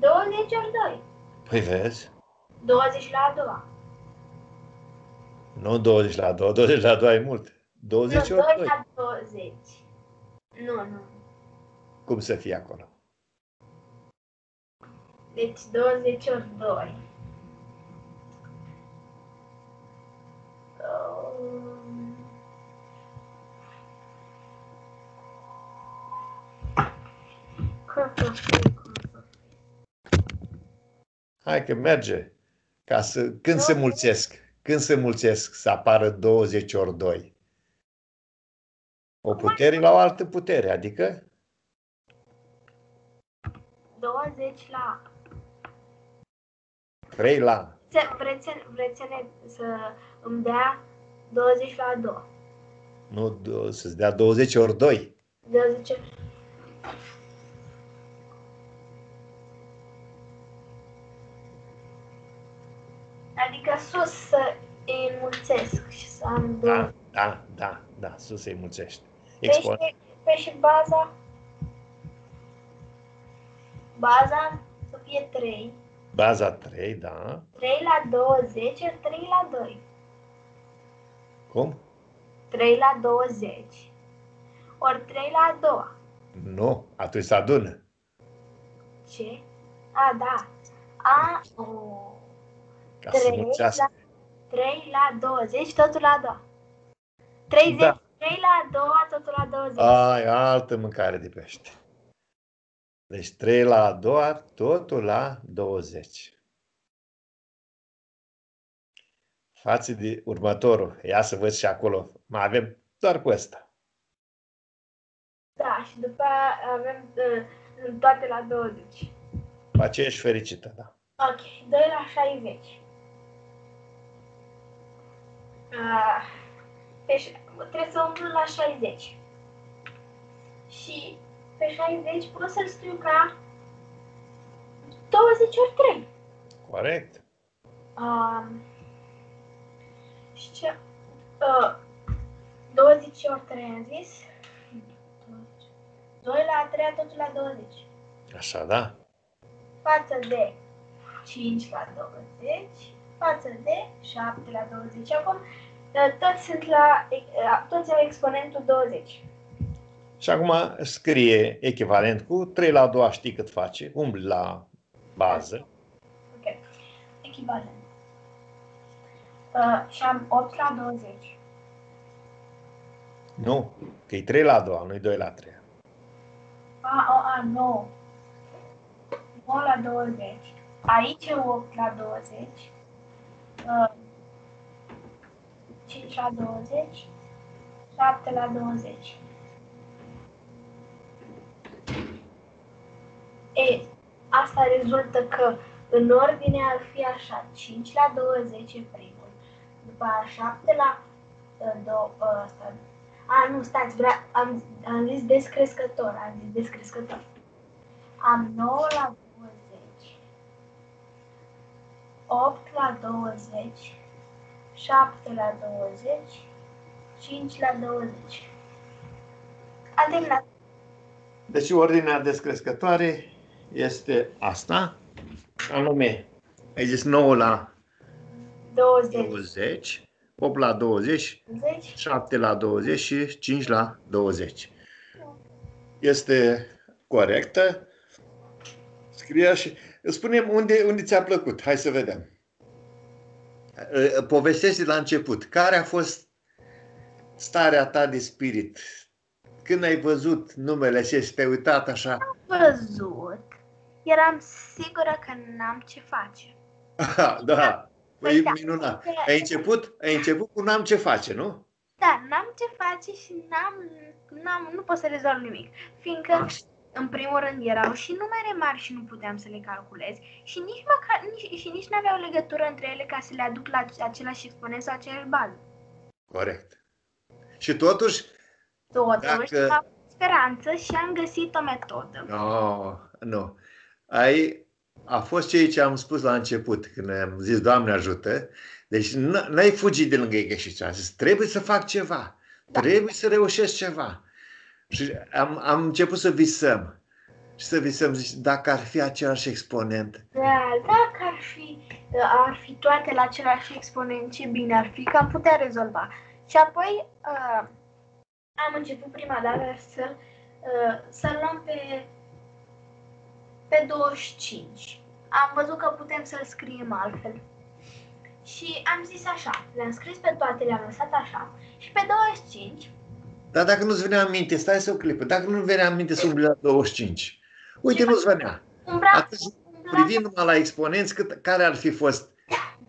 douăzeci ori doi. Păi vezi? douăzeci la a doua. Nu douăzeci la a doua, douăzeci la a doua e mult. douăzeci ori doi. Nu, nu. Cum să fie acolo? Deci douăzeci ori doi. Um... Hai că merge. Ca să, când douăzeci. Se mulțesc, când se mulțesc să apară douăzeci ori doi. O putere la o altă putere, adică? douăzeci la trei la. Vreți, vreți să, ne, să îmi dea douăzeci la a doua. Nu, să-ți dea douăzeci ori doi. douăzeci. Adică sus să îi mulțesc și să am două. Da, da, da, da, sus să-i mulțești. Expon. Pe, și, pe și baza. Baza să fie trei. Baza trei, da. trei la douăzeci, trei la doi. Cum? trei la douăzeci. Ori trei la a doua. Nu, atunci se adună. Ce? A, da. A, o. Ca trei la douăzeci, totul la a doua. treizeci, da. trei la a doua, totul la douăzeci. Ai, altă mâncare de pește. Deci trei la a doua, totul la douăzeci. Față de următorul. Ia să văd și acolo. Mai avem doar cu ăsta. Da, și după avem uh, toate la douăzeci. După aceea ești fericită, da. Ok, doi la șaizeci. Uh, deci trebuie să umplu la șaizeci. Și... pe șaizeci pot să-l scriu ca douăzeci ori trei. Corect. Uh, și ce? Uh, douăzeci ori trei am zis. doi la a treia, totul la douăzeci. Așa, da. Față de cinci la douăzeci, față de șapte la douăzeci. Acum toți sunt la, toți au exponentul douăzeci. Și acum scrie echivalent cu trei la a doua, știi cât face, umbli la bază. Ok. Echivalent. Uh, și am opt la douăzeci. Nu, că e trei la a doua, nu e doi la a treia. A, o, a, nouă. nouă la douăzeci. Aici e opt la douăzeci. Uh, cinci la douăzeci. șapte la douăzeci. E, asta rezultă că în ordine ar fi așa, cinci la douăzeci e primul, după a șapte la a doua, asta. A, nu, stați, vrea, am, am zis descrescător, am zis descrescător. Am nouă la douăzeci, opt la douăzeci, șapte la douăzeci, cinci la douăzeci. Adem la... Deci ordinea descrescătoare este asta, anume, ai zis nouă la douăzeci, opt la douăzeci, douăzeci, șapte la douăzeci și cinci la douăzeci. Este corectă. Scrie și... Spune-mi unde, unde ți-a plăcut. Hai să vedem. Povestește la început. Care a fost starea ta de spirit? Când ai văzut numele și te-ai uitat așa? Am văzut. Eram sigură că n-am ce face. Aha, da, păi da. Minunat. Ai început, ai început cu n-am ce face, nu? Da, n-am ce face și n-am, nu pot să rezolv nimic. Fiindcă în primul rând erau și numere mari și nu puteam să le calculez și nici, măcar, nici, și nici n-aveau legătură între ele ca să le aduc la același exponent sau același bază. Corect. Și totuși... Totuși, dacă... am speranță și am găsit o metodă. Oh, nu. Ai... A fost ceea ce am spus la început, când am zis, Doamne ajută. Deci n-ai fugit de lângă greșită. Am zis, trebuie să fac ceva. Da. Trebuie să reușesc ceva. Și am, am început să visăm. Și să visăm, zici, dacă ar fi același exponent. Da, dacă ar fi, ar fi toate la același exponent, ce bine ar fi, că am putea rezolva. Și apoi uh, am început prima dată să, uh, să luăm pe... pe douăzeci și cinci. Am văzut că putem să-l scriem altfel. Și am zis așa, le-am scris pe toate, le-am lăsat așa. Și pe douăzeci și cinci... Dar dacă nu-ți venea în minte, stai să o clipă, dacă nu-ți venea în minte să umbli la douăzeci și cinci, uite, nu-ți venea. Privind numai la exponenți, cât, care ar fi fost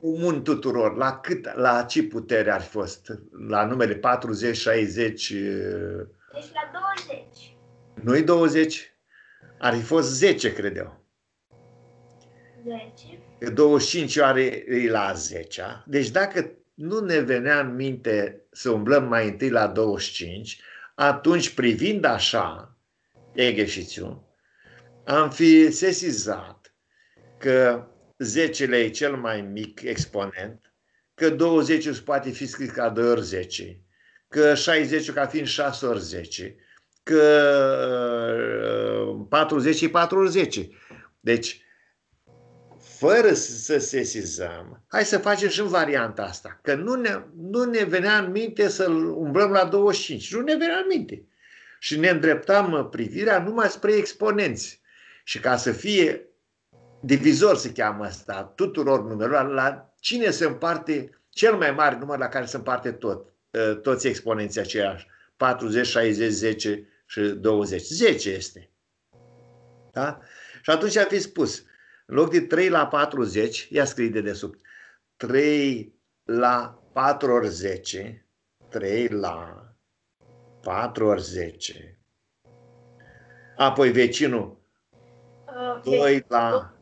comun tuturor, la, cât, la ce putere ar fi fost? La numele patruzeci, șaizeci... Deci la douăzeci. Nu-i douăzeci? Ar fi fost zece, cred eu. zece. douăzeci și cinci are la zece. Deci dacă nu ne venea în minte să umblăm mai întâi la douăzeci și cinci, atunci privind așa, egheșițiu, am fi sesizat că zecele e cel mai mic exponent, că douăzeci poate fi scris ca doi ori zece, că șaizeci ca fiind șase ori zece, că patruzeci și patru ori zece. Deci, fără să sesizăm, hai să facem și în varianta asta. Că nu ne, nu ne venea în minte să-l umblăm la douăzeci și cinci. Nu ne venea în minte. Și ne îndreptam privirea numai spre exponenți. Și ca să fie divizor, se cheamă asta, tuturor numerelor, la cine se împarte cel mai mare număr la care se împarte tot, toți exponenții aceiași. patruzeci, șaizeci, zece și douăzeci. zece este. Da? Și atunci a fi spus, în loc de trei la patruzeci, ia scrie de desubt, trei la patru ori zece, trei la patru ori zece, apoi vecinul, uh, doi la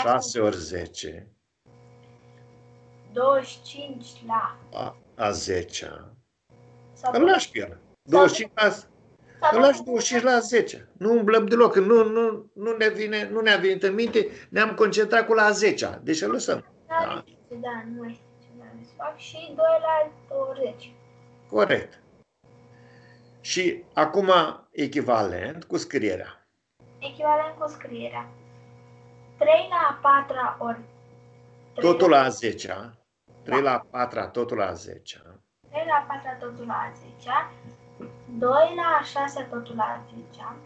șase ori zece, douăzeci și cinci la a zecea. Îl lași pe el. Îl lași douăzeci și cinci la zece. Nu umblăm deloc. Nu, nu, nu ne vine, nu ne-a venit în minte. Ne-am concentrat cu la zecea. Deci îl lăsăm. Da, da, nu mai știu. Fac și doi la douăzeci. Corect. Și acum echivalent cu scrierea. Echivalent cu scrierea. trei la a patra ori. Totul la a zecea. trei la a patra, totul la a zecea. trei la a patra, totul la a zecea. doi la a șasea, totul la a zecea.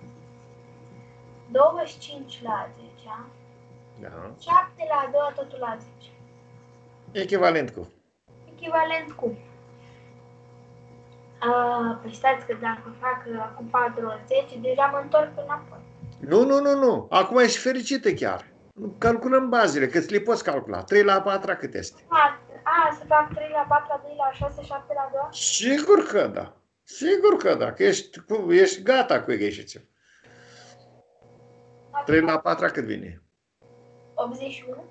douăzeci și cinci la a zecea. Da. șapte la a doua, totul la a zecea. Echivalent cu. Echivalent cu. Uh, păi stați că dacă fac cu patru ori zece, deja mă întorc înapoi. Nu, nu, nu, nu. Acum ești fericită chiar. Calculăm bazele, că ți le poți calcula. trei la a patra cât este? A, a, să fac trei la a patra, doi la a șasea, șapte la a doua? Sigur că da. Sigur că da. Că ești, cu, ești gata cu ieșiția. trei la a patra cât vine? optzeci și unu?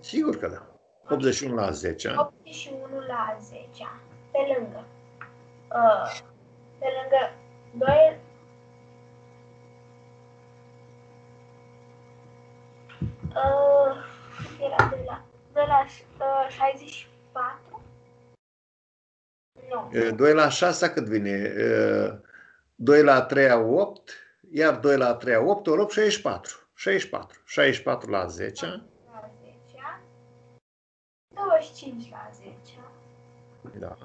Sigur că da. optzeci și unu la a zecea. optzeci și unu la a zecea. Pe lângă. Uh, pe lângă doi... Uh, cât era de la, de la uh, șaizeci și patru? Nu. No. doi la a șasea cât vine? Uh, doi la a treia opt, iar doi la a treia opt, ori opt, șaizeci și patru. șaizeci și patru. șaizeci și patru la a zecea. la a zecea. douăzeci și cinci la a zecea. Da.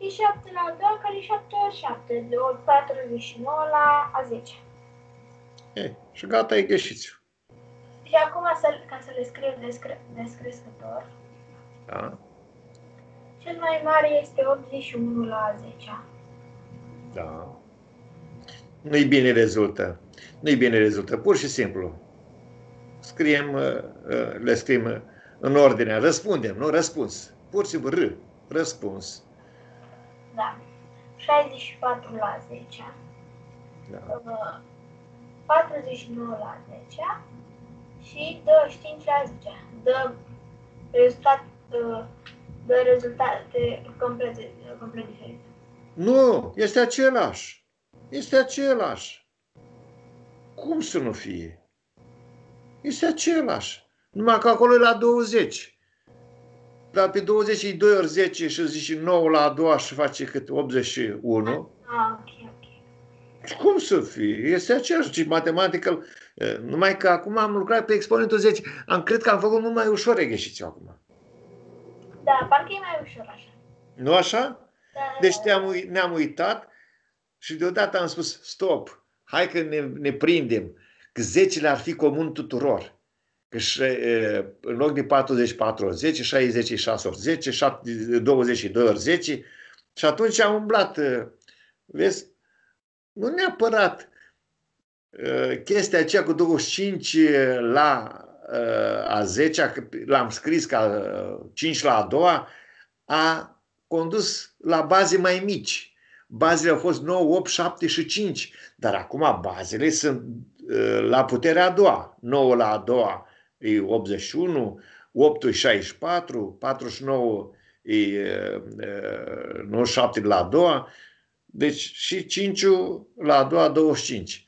Și șapte la a doua, care e șapte ori șapte. De ori patruzeci și nouă la a zecea. Ei, și gata, e gheșițiu. Și acum, ca să le scriu descrescător, da. Cel mai mare este optzeci și unu la a zecea. Da. Nu-i bine rezultă. Nu-i bine rezultă. Pur și simplu. Scriem, le scriem în ordine. Răspundem, nu? Răspuns. Pur și simplu, R. Răspuns. Da. șaizeci și patru la zece, da. patruzeci și nouă la zece și douăzeci și cinci la zece. Dă rezultat, dă rezultate complet, complet diferite. Nu, este același. Este același. Cum să nu fie? Este același. Numai că acolo e la douăzeci. Dar pe douăzeci și doi ori zece, șaizeci și nouă la a doua și face cât? optzeci și unu. Ah, ok, ok. Cum să fie? Este aceeași matematică. Numai că acum am lucrat pe exponentul zece. Am cred că am făcut mult mai ușor egheșiți acum. Da, parcă e mai ușor așa. Nu așa? Da, deci ne-am uitat și deodată am spus stop, hai că ne, ne prindem. Că zecele ar fi comun tuturor. În loc de patruzeci și patru ori zece, șaizeci și șase ori zece, douăzeci și doi ori zece. Și atunci am umblat. Vezi? Nu neapărat chestia aceea cu douăzeci și cinci la a zecea, l-am scris ca cinci la a doua, a condus la baze mai mici. Bazele au fost nouă, opt, șapte și cinci. Dar acum bazele sunt la puterea a doua. nouă la a doua. E optzeci și unu, opt e șaizeci și patru, patruzeci și nouă e, e nouăzeci și șapte la a doua, deci și cinci la a doua, douăzeci și cinci.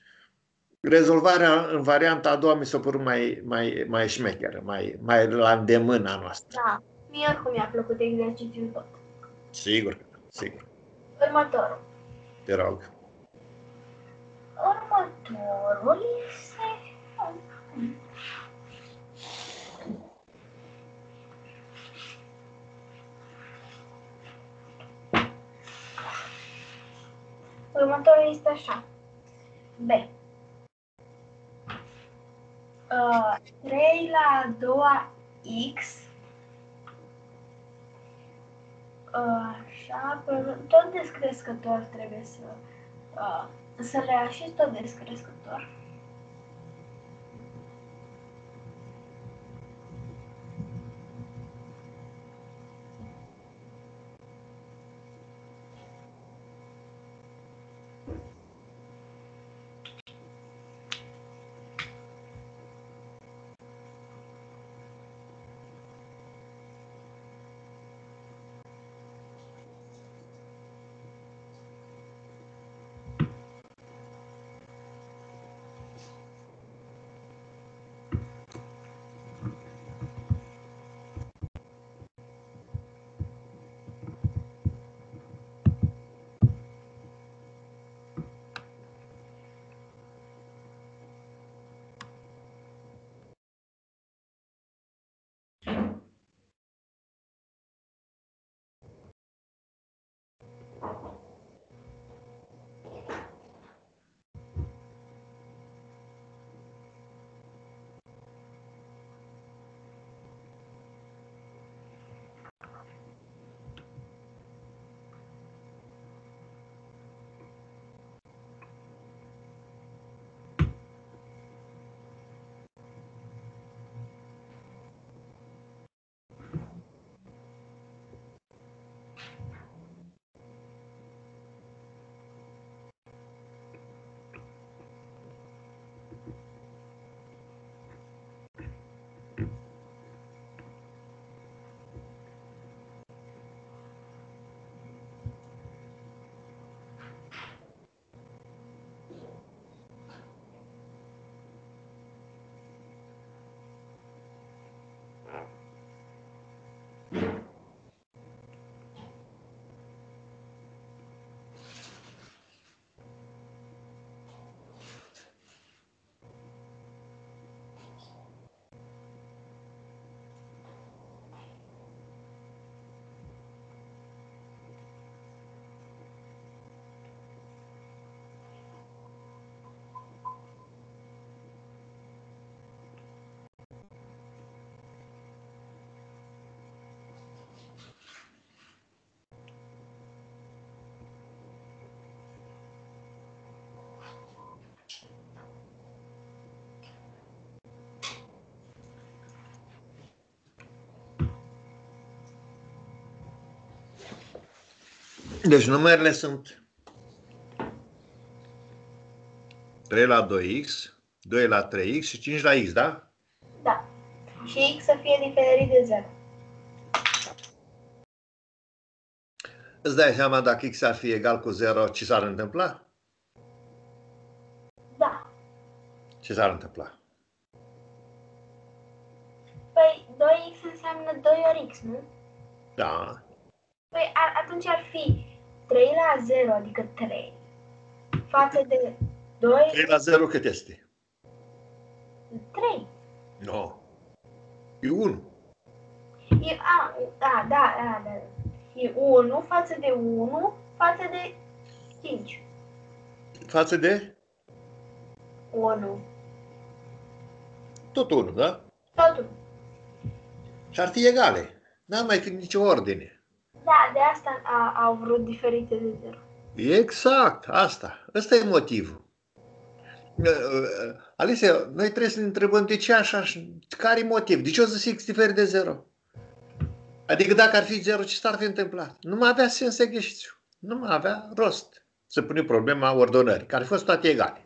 Rezolvarea în varianta a doua mi s-a părut mai, mai, mai șmecheră, mai, mai la îndemâna noastră. Da, mie oricum mi-a plăcut exercițiul tot. Sigur, sigur. Următorul. Te rog. Următorul este... Următorul este așa. B. Uh, trei la a doua X. Uh, așa, tot descrescător trebuie să, uh, să le așez tot descrescător. Deci numerele sunt trei la doi x, doi la trei x și cinci la x, da? Da. Și x să fie diferit de zero. Îți dai seama dacă x ar fi egal cu zero, ce s-ar întâmpla? Da. Ce s-ar întâmpla? Păi doi x înseamnă doi ori x, nu? Da. Păi ar, atunci ar fi trei la zero, adică trei, față de doi... trei la zero cât este? trei. Nu. No. E unu. E, a, a, da, a, da. E unu față de unu față de cinci. Față de? unu. Tot unu, da? Tot unu. Și ar fi egale. N-am mai fi nicio ordine. Da, de asta a, au vrut diferite de zero. Exact, asta. Ăsta e motivul. Alesia, noi trebuie să ne întrebăm de ce așa, care e motiv? De ce o să x diferit de zero? Adică dacă ar fi zero, ce s-ar fi întâmplat? Nu mai avea sens exercițiu. Nu mai avea rost să punem problema ordonării, care ar fi fost toate egale.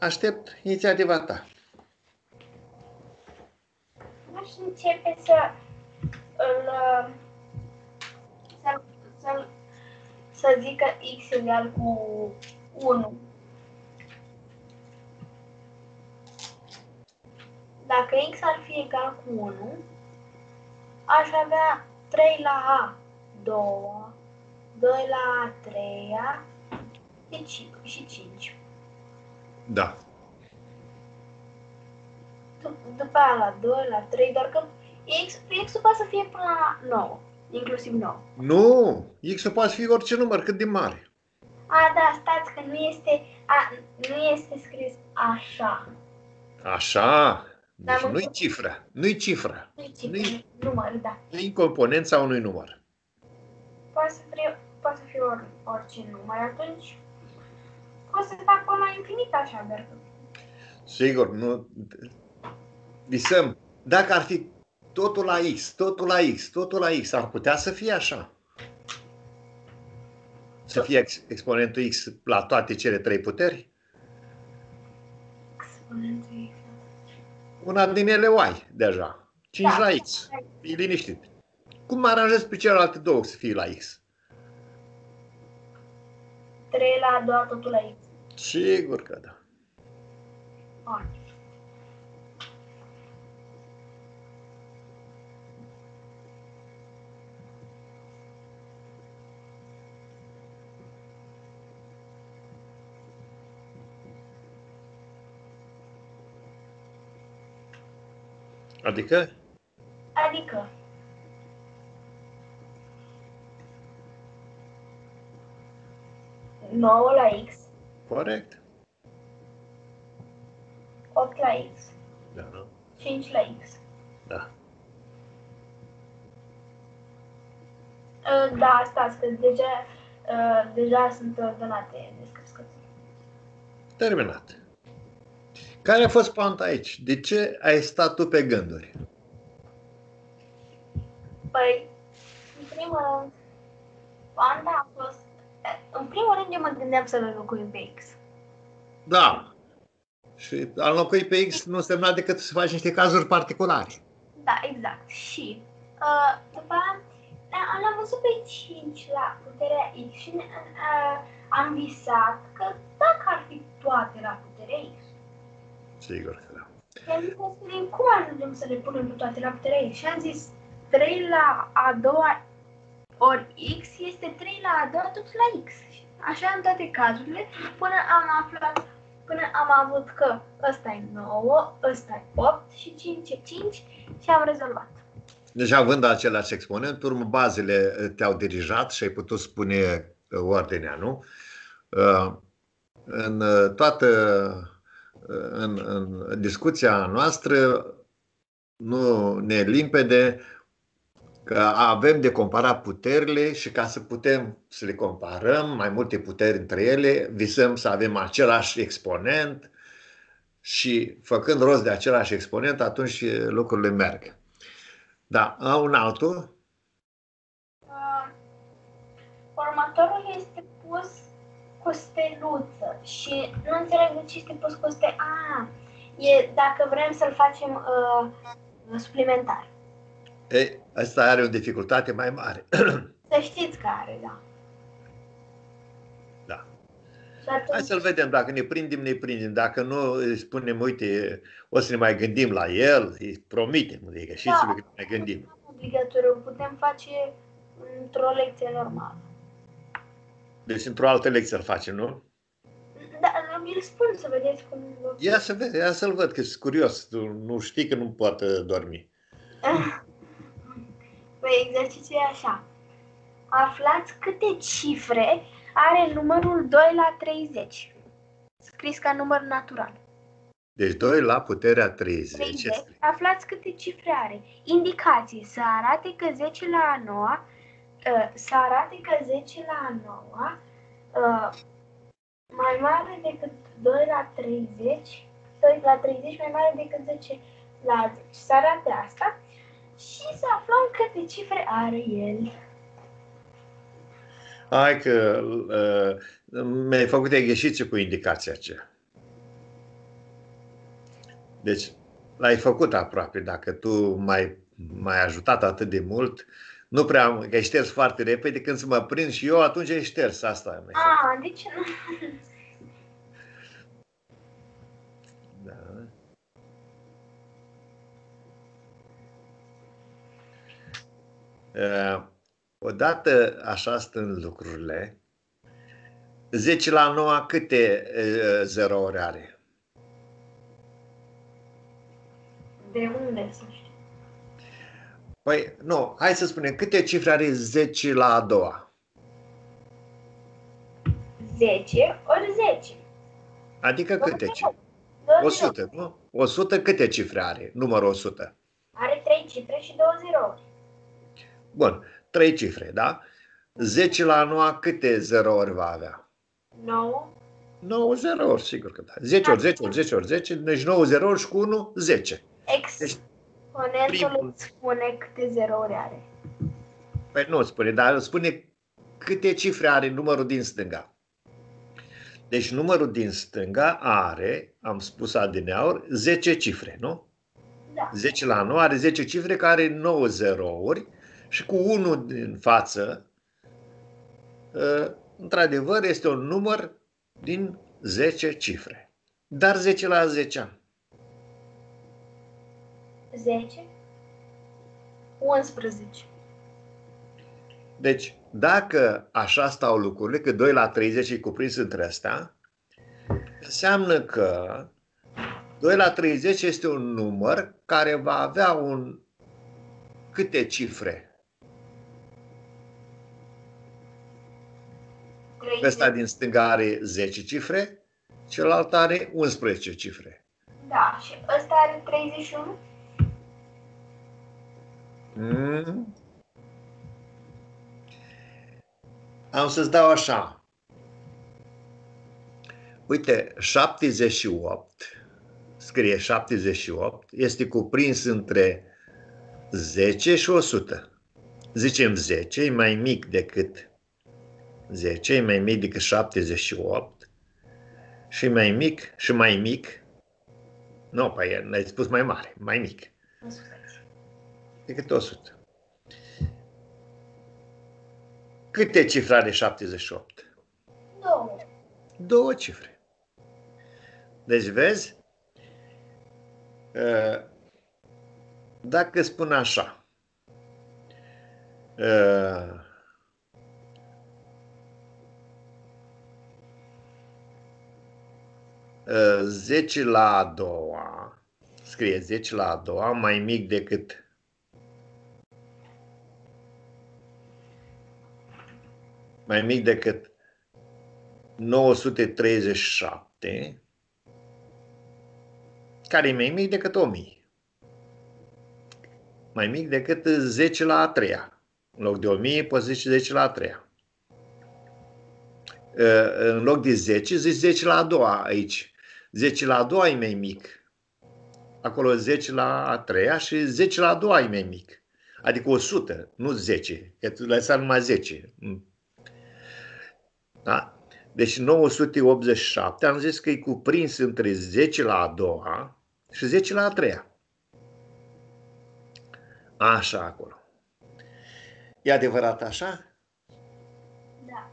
Aștept inițiativa ta. Aș începe să îl, să, să, să zică x egal cu unu. Dacă x ar fi egal cu unu, aș avea trei la a, doi, doi la a, trei a și cinci. Da. După aia la doi, la trei, doar că x-ul poate să fie până la nouă, inclusiv nouă. Nu, x-ul poate să fie orice număr, cât de mare. A, da, stați că nu este, a, nu este scris așa. Așa? Deci nu-i cifra, nu-i cifra. Nu-i cifra, nu-i număr, da. Nu-i componența unui număr. Poate să fie, poate să fie or, orice număr, atunci o să fac până la infinit așa, dar... Sigur, nu... Visăm, dacă ar fi totul la X, totul la X, totul la X, ar putea să fie așa? Să fie ex exponentul X la toate cele trei puteri? Exponentul X. Una din ele o ai deja. cinci da, la X. E liniștit. Cum aranjezi pe celelalte două să fie la X? trei la doi, totul la X. Sigur că da. Bun. Adică? Adică. nouă la X. Corect. opt la X. Da, nu? cinci la X. Da. Da, stați, că deja, deja sunt ordonate descărcățile. Terminat. Care a fost poanta aici? De ce ai stat tu pe gânduri? Păi, în primul rând, poanta a fost... În primul rând eu mă gândeam să-l înlocuim pe X. Da. Și a înlocui pe X nu însemna decât să faci niște cazuri particulare. Da, exact. Și uh, după aia l-am văzut pe cinci la puterea X și uh, am visat că dacă ar fi toate la puterea X, sigur că da. Cum ajungem să le punem pe toate la puterea X? Și am zis trei la a doua ori X este trei la a doua tot la X. Așa în toate cazurile, până am aflat, până am avut că ăsta e nouă, ăsta e opt și cinci e cinci și am rezolvat. Deci având același exponent, pe urmă bazele te-au dirijat și ai putut spune ordinea, nu? În toată... În, în discuția noastră nu ne limpede că avem de comparat puterile și ca să putem să le comparăm, mai multe puteri între ele, visăm să avem același exponent și făcând rost de același exponent, atunci lucrurile merg. Da, un altul? Următorul este pus cospeluță și nu înțeleg de ce este pus cospe. A, e dacă vrem să-l facem uh, suplimentar. Ei, asta are o dificultate mai mare. Să știți că are, da. Da. Atunci... Hai să-l vedem. Dacă ne prindem, ne prindem. Dacă nu, spunem, uite, o să ne mai gândim la el, îi promitem. Adică, și da, să ne gândim. Obligatoriu, putem face într-o lecție normală. Deci într-o altă lecție îl facem, nu? Da, îl spun să vedeți cum... Ia să vezi, ia să-l văd, că e curios. Tu nu știi că nu poate dormi. Păi, exercițiul e așa. Aflați câte cifre are numărul doi la treizeci. Scris ca număr natural. Deci doi la puterea treizeci. Aflați câte cifre are. Indicații. Să arate că zece la a noua, să arate că zece la a noua mai mare decât doi la treizeci, doi la treizeci mai mare decât zece la zece. Să arate asta și să aflăm câte cifre are el. Hai că uh, mi-ai făcut exercițiu cu indicația aceea. Deci, l-ai făcut aproape. Dacă tu m-ai, m-ai ajutat atât de mult, nu prea am, că ai șters foarte repede. Când să mă prind și eu, atunci ai șters asta. Ah, de ce nu? Da. Uh, odată așa stând lucrurile, zece la nouă câte uh, zerouri are? De unde să știu? Păi, nu, hai să spunem, câte cifre are zece la a doua? zece ori zece. Adică douăzeci. Câte cifre? o sută, nu? o sută câte cifre are numărul o sută? Are trei cifre și două zerouri. Bun, trei cifre, da? zece la a noua câte zerouri va avea? nouă. nouă zerouri, sigur că da. zece ori zece ori zece ori zece, deci nouă zerouri și cu unu, zece. Exponentul îmi spune câte zerouri are. Păi nu spune, dar spune câte cifre are numărul din stânga. Deci numărul din stânga are, am spus adineauri, zece cifre, nu? Da. zece la nouă are zece cifre, care are nouă zerouri și cu unu din față, într-adevăr, este un număr din zece cifre. Dar zece la a zecea. zece, unsprezece. Deci, dacă așa stau lucrurile, că doi la treizeci e cuprins între astea, înseamnă că doi la treizeci este un număr care va avea un câte cifre? treizeci. Ăsta din stânga are zece cifre, celălalt are unsprezece cifre. Da, și ăsta are treizeci și unu? Mm. Am să-ți dau așa. Uite, șaptezeci și opt, scrie șaptezeci și opt, este cuprins între zece și o sută. Zicem zece, e mai mic decât zece, e mai mic decât șaptezeci și opt și mai mic și mai mic. Nu, păi n-ai spus mai mare, mai mic. Decât o sută. Câte cifre are șaptezeci și opt? Două. Două cifre. Deci vezi? Dacă spun așa, zece la a doua, scrie zece la a doua, mai mic decât mai mic decât nouă sute treizeci și șapte, care e mai mic decât o mie. Mai mic decât zece la a treia. În loc de o mie, poți zice zece la a treia. În loc de zece, zici zece la a doua aici. zece la a doua e mai mic. Acolo zece la a treia și zece la a doua e mai mic. Adică o sută, nu zece. Că tu lăsa numai zece. Da? Deci nouă sute optzeci și șapte, am zis că e cuprins între zece la a doua și zece la a treia. Așa acolo. E adevărat așa? Da.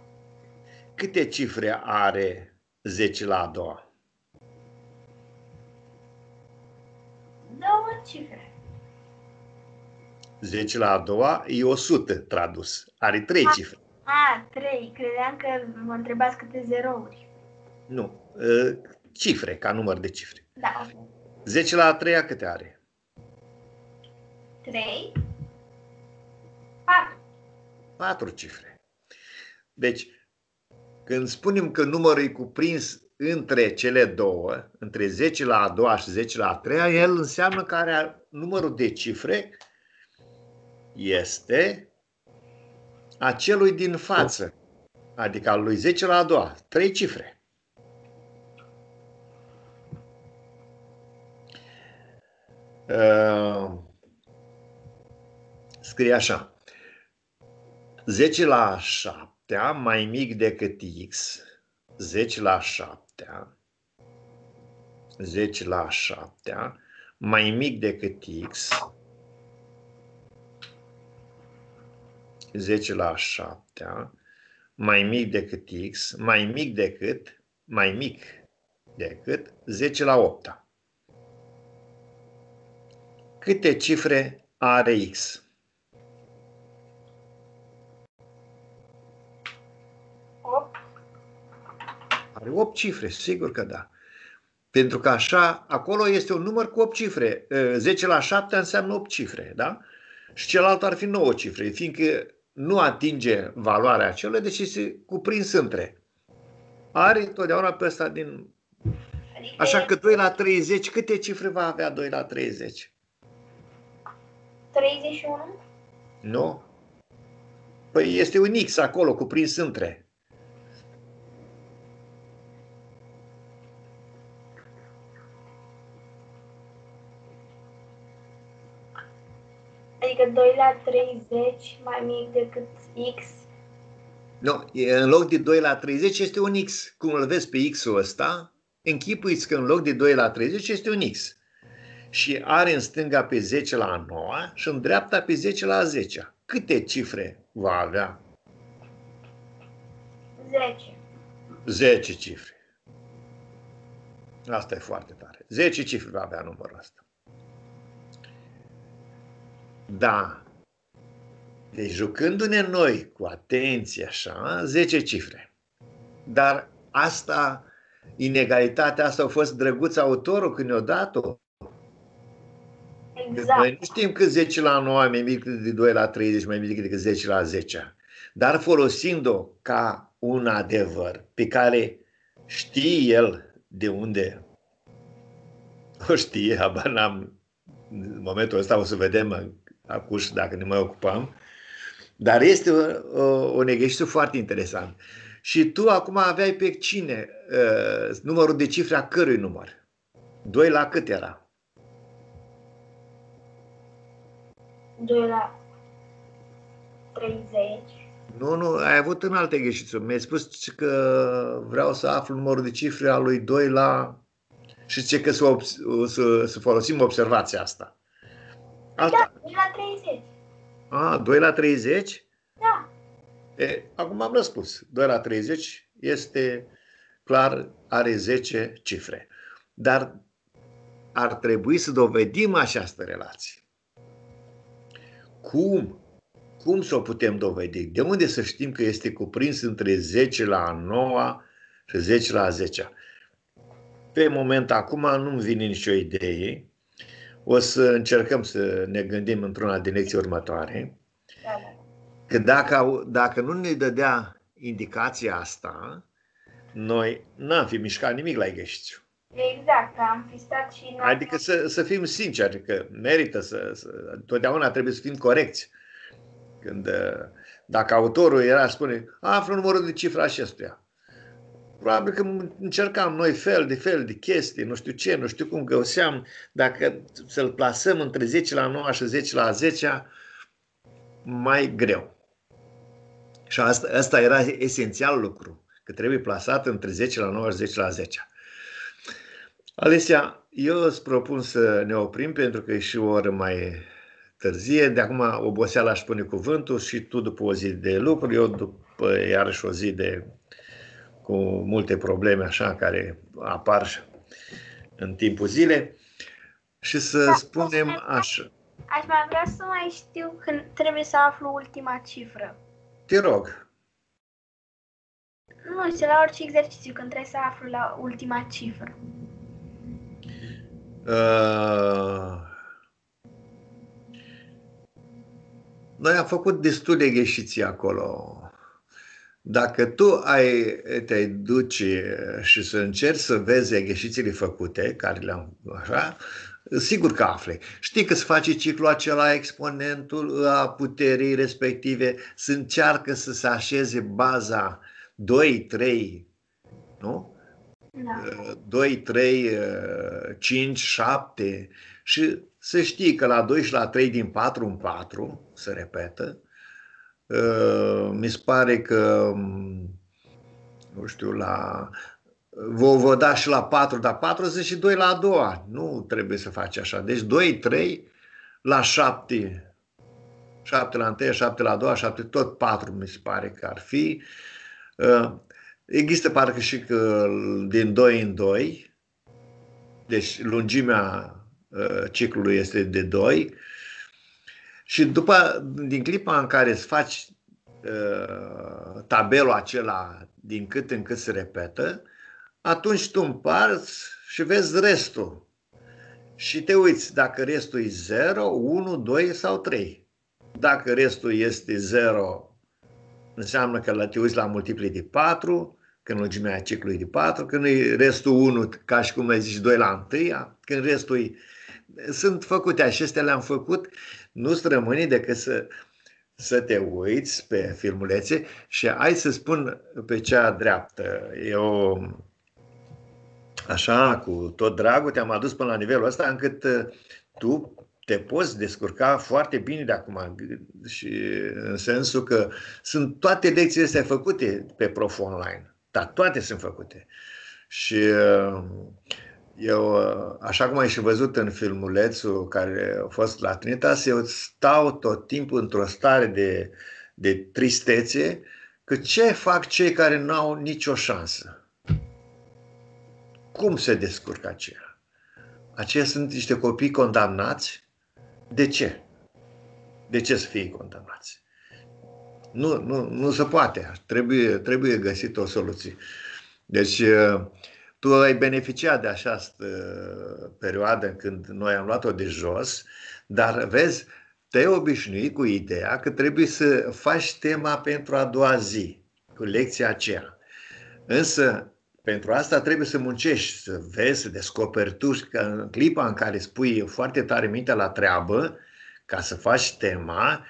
Câte cifre are zece la a doua? Două cifre. zece la a doua e o sută tradus. Are trei cifre. A, trei. Credeam că mă întrebați câte zerouri. Nu. Cifre, ca număr de cifre. Da. zece la a treia câte are? trei. patru. patru cifre. Deci, când spunem că numărul e cuprins între cele două, între zece la a doua și zece la a treia, el înseamnă că are numărul de cifre este acelui din față, adică al lui zece la a doua, trei cifre. Uh, scrie așa. zece la a șaptea mai mic decât x. zece la a șaptea. zece la a șaptea mai mic decât x. zece la a șaptea mai mic decât x, mai mic decât, mai mic decât zece la a opta. Câte cifre are x? opt. Are opt cifre, sigur că da. Pentru că așa, acolo este un număr cu opt cifre. zece la a șaptea înseamnă opt cifre, da? Și celălalt ar fi nouă cifre, fiindcă nu atinge valoarea acelea, deci este cuprins între. Are totdeauna pe ăsta din... Așa că doi la treizeci, câte cifre va avea doi la treizeci? treizeci și unu? Nu. Păi este un X acolo, cuprins între. Adică doi la treizeci mai mic decât X? Nu, în loc de doi la treizeci este un X. Cum îl vezi pe X-ul ăsta, închipuiți că în loc de doi la treizeci este un X. Și are în stânga pe zece la a noua și în dreapta pe zece la a zecea. Câte cifre va avea? zece. zece cifre. Asta e foarte tare. zece cifre va avea numărul ăsta. Da. Deci jucându-ne noi cu atenție așa, zece cifre. Dar asta, inegalitatea asta a fost drăguț autorul când ne-a dat-o. Exact. Noi nu știm că zece la nouă mai mic de doi la treizeci mai mic decât zece la zece. Dar folosind-o ca un adevăr pe care știe el de unde o știe, habar n-am. În momentul ăsta o să vedem acuși dacă ne mai ocupăm, dar este un exercițiu foarte interesant. Și tu acum aveai pe cine uh, numărul de cifre a cărui număr? doi la cât era? doi la treizeci. Nu, nu, ai avut un alt exercițiu. Mi-ai spus că vreau să aflu numărul de cifre al lui doi la... Și zice că să, să, să folosim observația asta. Alta. Da, doi la treizeci. A, doi la treizeci? Da. E, acum am răspuns. doi la treizeci este clar, are zece cifre. Dar ar trebui să dovedim această relație. Cum? Cum să o putem dovedi? De unde să știm că este cuprins între zece la a noua și zece la a zecea? Pe moment, acum, nu-mi vine nicio idee. O să încercăm să ne gândim într-una din lecții următoare. Că dacă, dacă nu ne dădea indicația asta, noi n-am fi mișcat nimic la exercițiu. Exact, am fi stat și... Adică să, să fim sinceri, că merită să, să... Totdeauna trebuie să fim corecți. Când, dacă autorul era spune, află numărul de cifra acestuia. Probabil că încercam noi fel de fel de chestii, nu știu ce, nu știu cum găseam, dacă să-l plasăm între zece la nouă și zece la zece, mai greu. Și asta, asta era esențial lucru. că trebuie plasat între zece la nouă și zece la zece. Alesia, eu îți propun să ne oprim pentru că e și o oră mai târzie. De acum oboseala aș pune cuvântul și tu după o zi de lucru, eu după iarăși o zi de cu multe probleme așa care apar în timpul zilei. Și să da, spunem așa. Aș mai vrea să mai știu când trebuie să aflu ultima cifră. Te rog. Nu știu, la orice exercițiu, când trebuie să aflu la ultima cifră. Uh, noi am făcut destul de gheșiții acolo. Dacă tu ai, te-ai duce și să încerci să vezi gheșițile făcute, care le-am așa, sigur că afle. Știi că îți face ciclul acela, exponentul a puterii respective, se încearcă să se așeze baza doi, trei, nu? Da. doi, trei, cinci, șapte și să știi că la doi și la trei din patru în patru se repetă. Mi se pare că nu știu, la vă da și la patru, dar patruzeci și doi la a doua. Nu trebuie să faci așa. Deci doi, trei la șapte. șapte la unu, șapte la doi, șapte, tot patru mi se pare că ar fi. Există parcă și că din doi în doi. Deci lungimea ciclului este de doi. Și după, din clipa în care îți faci tabelul acela din cât în cât se repetă, atunci tu împarți și vezi restul. Și te uiți dacă restul e zero, unu, doi sau trei. Dacă restul este zero, înseamnă că te uiți la multipli de patru, când lungimea ciclului de patru, când e restul unu, ca și cum ai zici doi la unu, când restul e... Sunt făcute, acestea le-am făcut, nu-ți rămâne decât să... să te uiți pe filmulețe și hai să spun pe cea dreaptă. Eu, așa, cu tot dragul, te-am adus până la nivelul ăsta încât tu te poți descurca foarte bine de acum. Și în sensul că sunt toate lecțiile astea făcute pe Prof online. Dar toate sunt făcute. Și eu, așa cum ai și văzut în filmulețul care a fost la Trinitas, eu stau tot timpul într-o stare de, de tristețe, că ce fac cei care nu au nicio șansă? Cum se descurcă aceia? Aceia sunt niște copii condamnați? De ce? De ce să fie condamnați? Nu, nu, nu se poate. Trebuie, trebuie găsit o soluție. Deci... Tu ai beneficiat de această perioadă când noi am luat-o de jos, dar vezi, te-ai obișnuit cu ideea că trebuie să faci tema pentru a doua zi, cu lecția aceea. Însă, pentru asta trebuie să muncești, să vezi, să descoperi tu, că în clipa în care spui foarte tare mintea la treabă, ca să faci tema,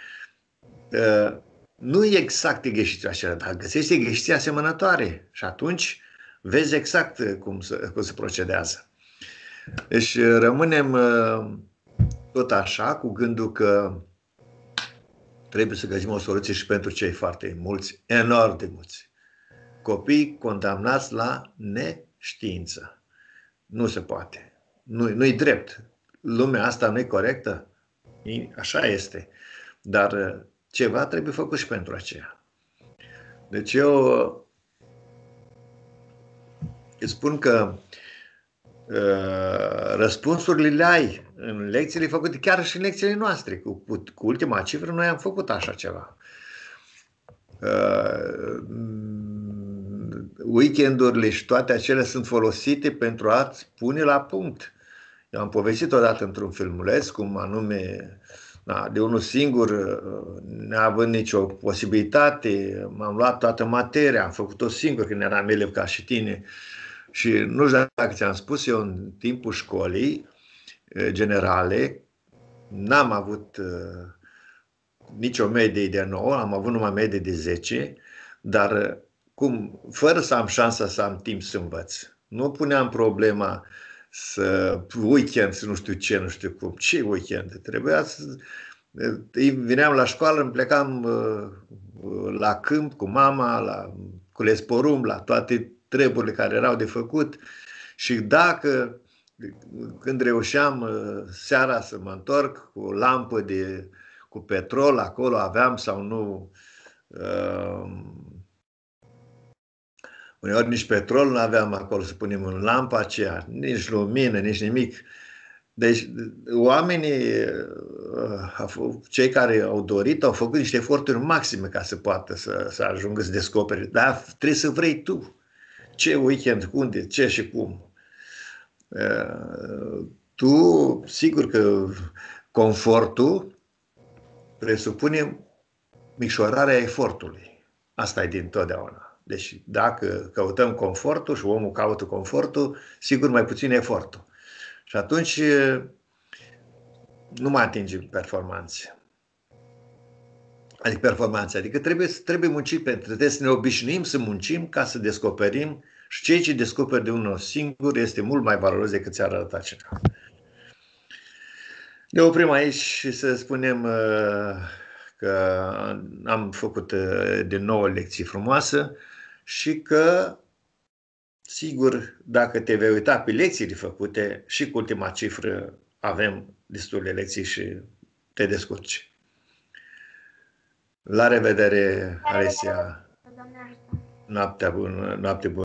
nu e exact gheșiția aceea, dar găsești gheșiții asemănătoare și atunci... Vezi exact cum se, cum se procedează. Deci rămânem tot așa, cu gândul că trebuie să găsim o soluție și pentru cei foarte mulți, enorm de mulți. Copii condamnați la neștiință. Nu se poate. Nu, nu-i drept. Lumea asta nu-i corectă. Așa este. Dar ceva trebuie făcut și pentru aceea. Deci eu... Îți spun că uh, răspunsurile le ai în lecțiile făcute, chiar și în lecțiile noastre. Cu, cu, cu ultima cifră noi am făcut așa ceva. Uh, Weekendurile și toate acelea sunt folosite pentru a-ți pune la punct. Eu am povestit odată într-un filmuleț, cum anume, na, de unul singur, neavând nicio posibilitate, m-am luat toată materia, am făcut-o singur când eram elev ca și tine. Și nu știu dacă ți-am spus, eu în timpul școlii generale n-am avut uh, nicio medie de nouă, am avut numai medie de zece, dar cum, fără să am șansa să am timp să învăț. Nu puneam problema să weekend, să nu știu ce, nu știu cum. Ce weekend? Trebuia să... Vineam la școală, îmi plecam uh, la câmp cu mama, la... cules porumb, la toate treburile care erau de făcut. Și dacă, când reușeam seara să mă întorc cu o lampă de, cu petrol, acolo aveam sau nu, uh, uneori nici petrol nu aveam acolo să punem în lampa aceea, nici lumină, nici nimic. Deci oamenii, cei care au dorit, au făcut niște eforturi maxime ca să poată să, să ajungă să descopere. Dar trebuie să vrei tu. Ce weekend, unde, ce și cum. Tu, sigur că confortul presupune micșorarea efortului. Asta e dintotdeauna. Deci dacă căutăm confortul și omul caută confortul, sigur mai puțin efortul. Și atunci nu mai atingem performanțe. Adică performanțe. Adică trebuie, trebuie muncit, trebuie să ne obișnuim să muncim ca să descoperim, și ceea ce descoperi de unul singur este mult mai valoros decât ți-ar arăta cineva. Ne oprim aici și să spunem că am făcut de nouă lecții frumoase și că sigur, dacă te vei uita pe lecțiile făcute, și cu ultima cifră avem destul de lecții și te descurci. La revedere, Alesia! Noapte bună! Noapte bună.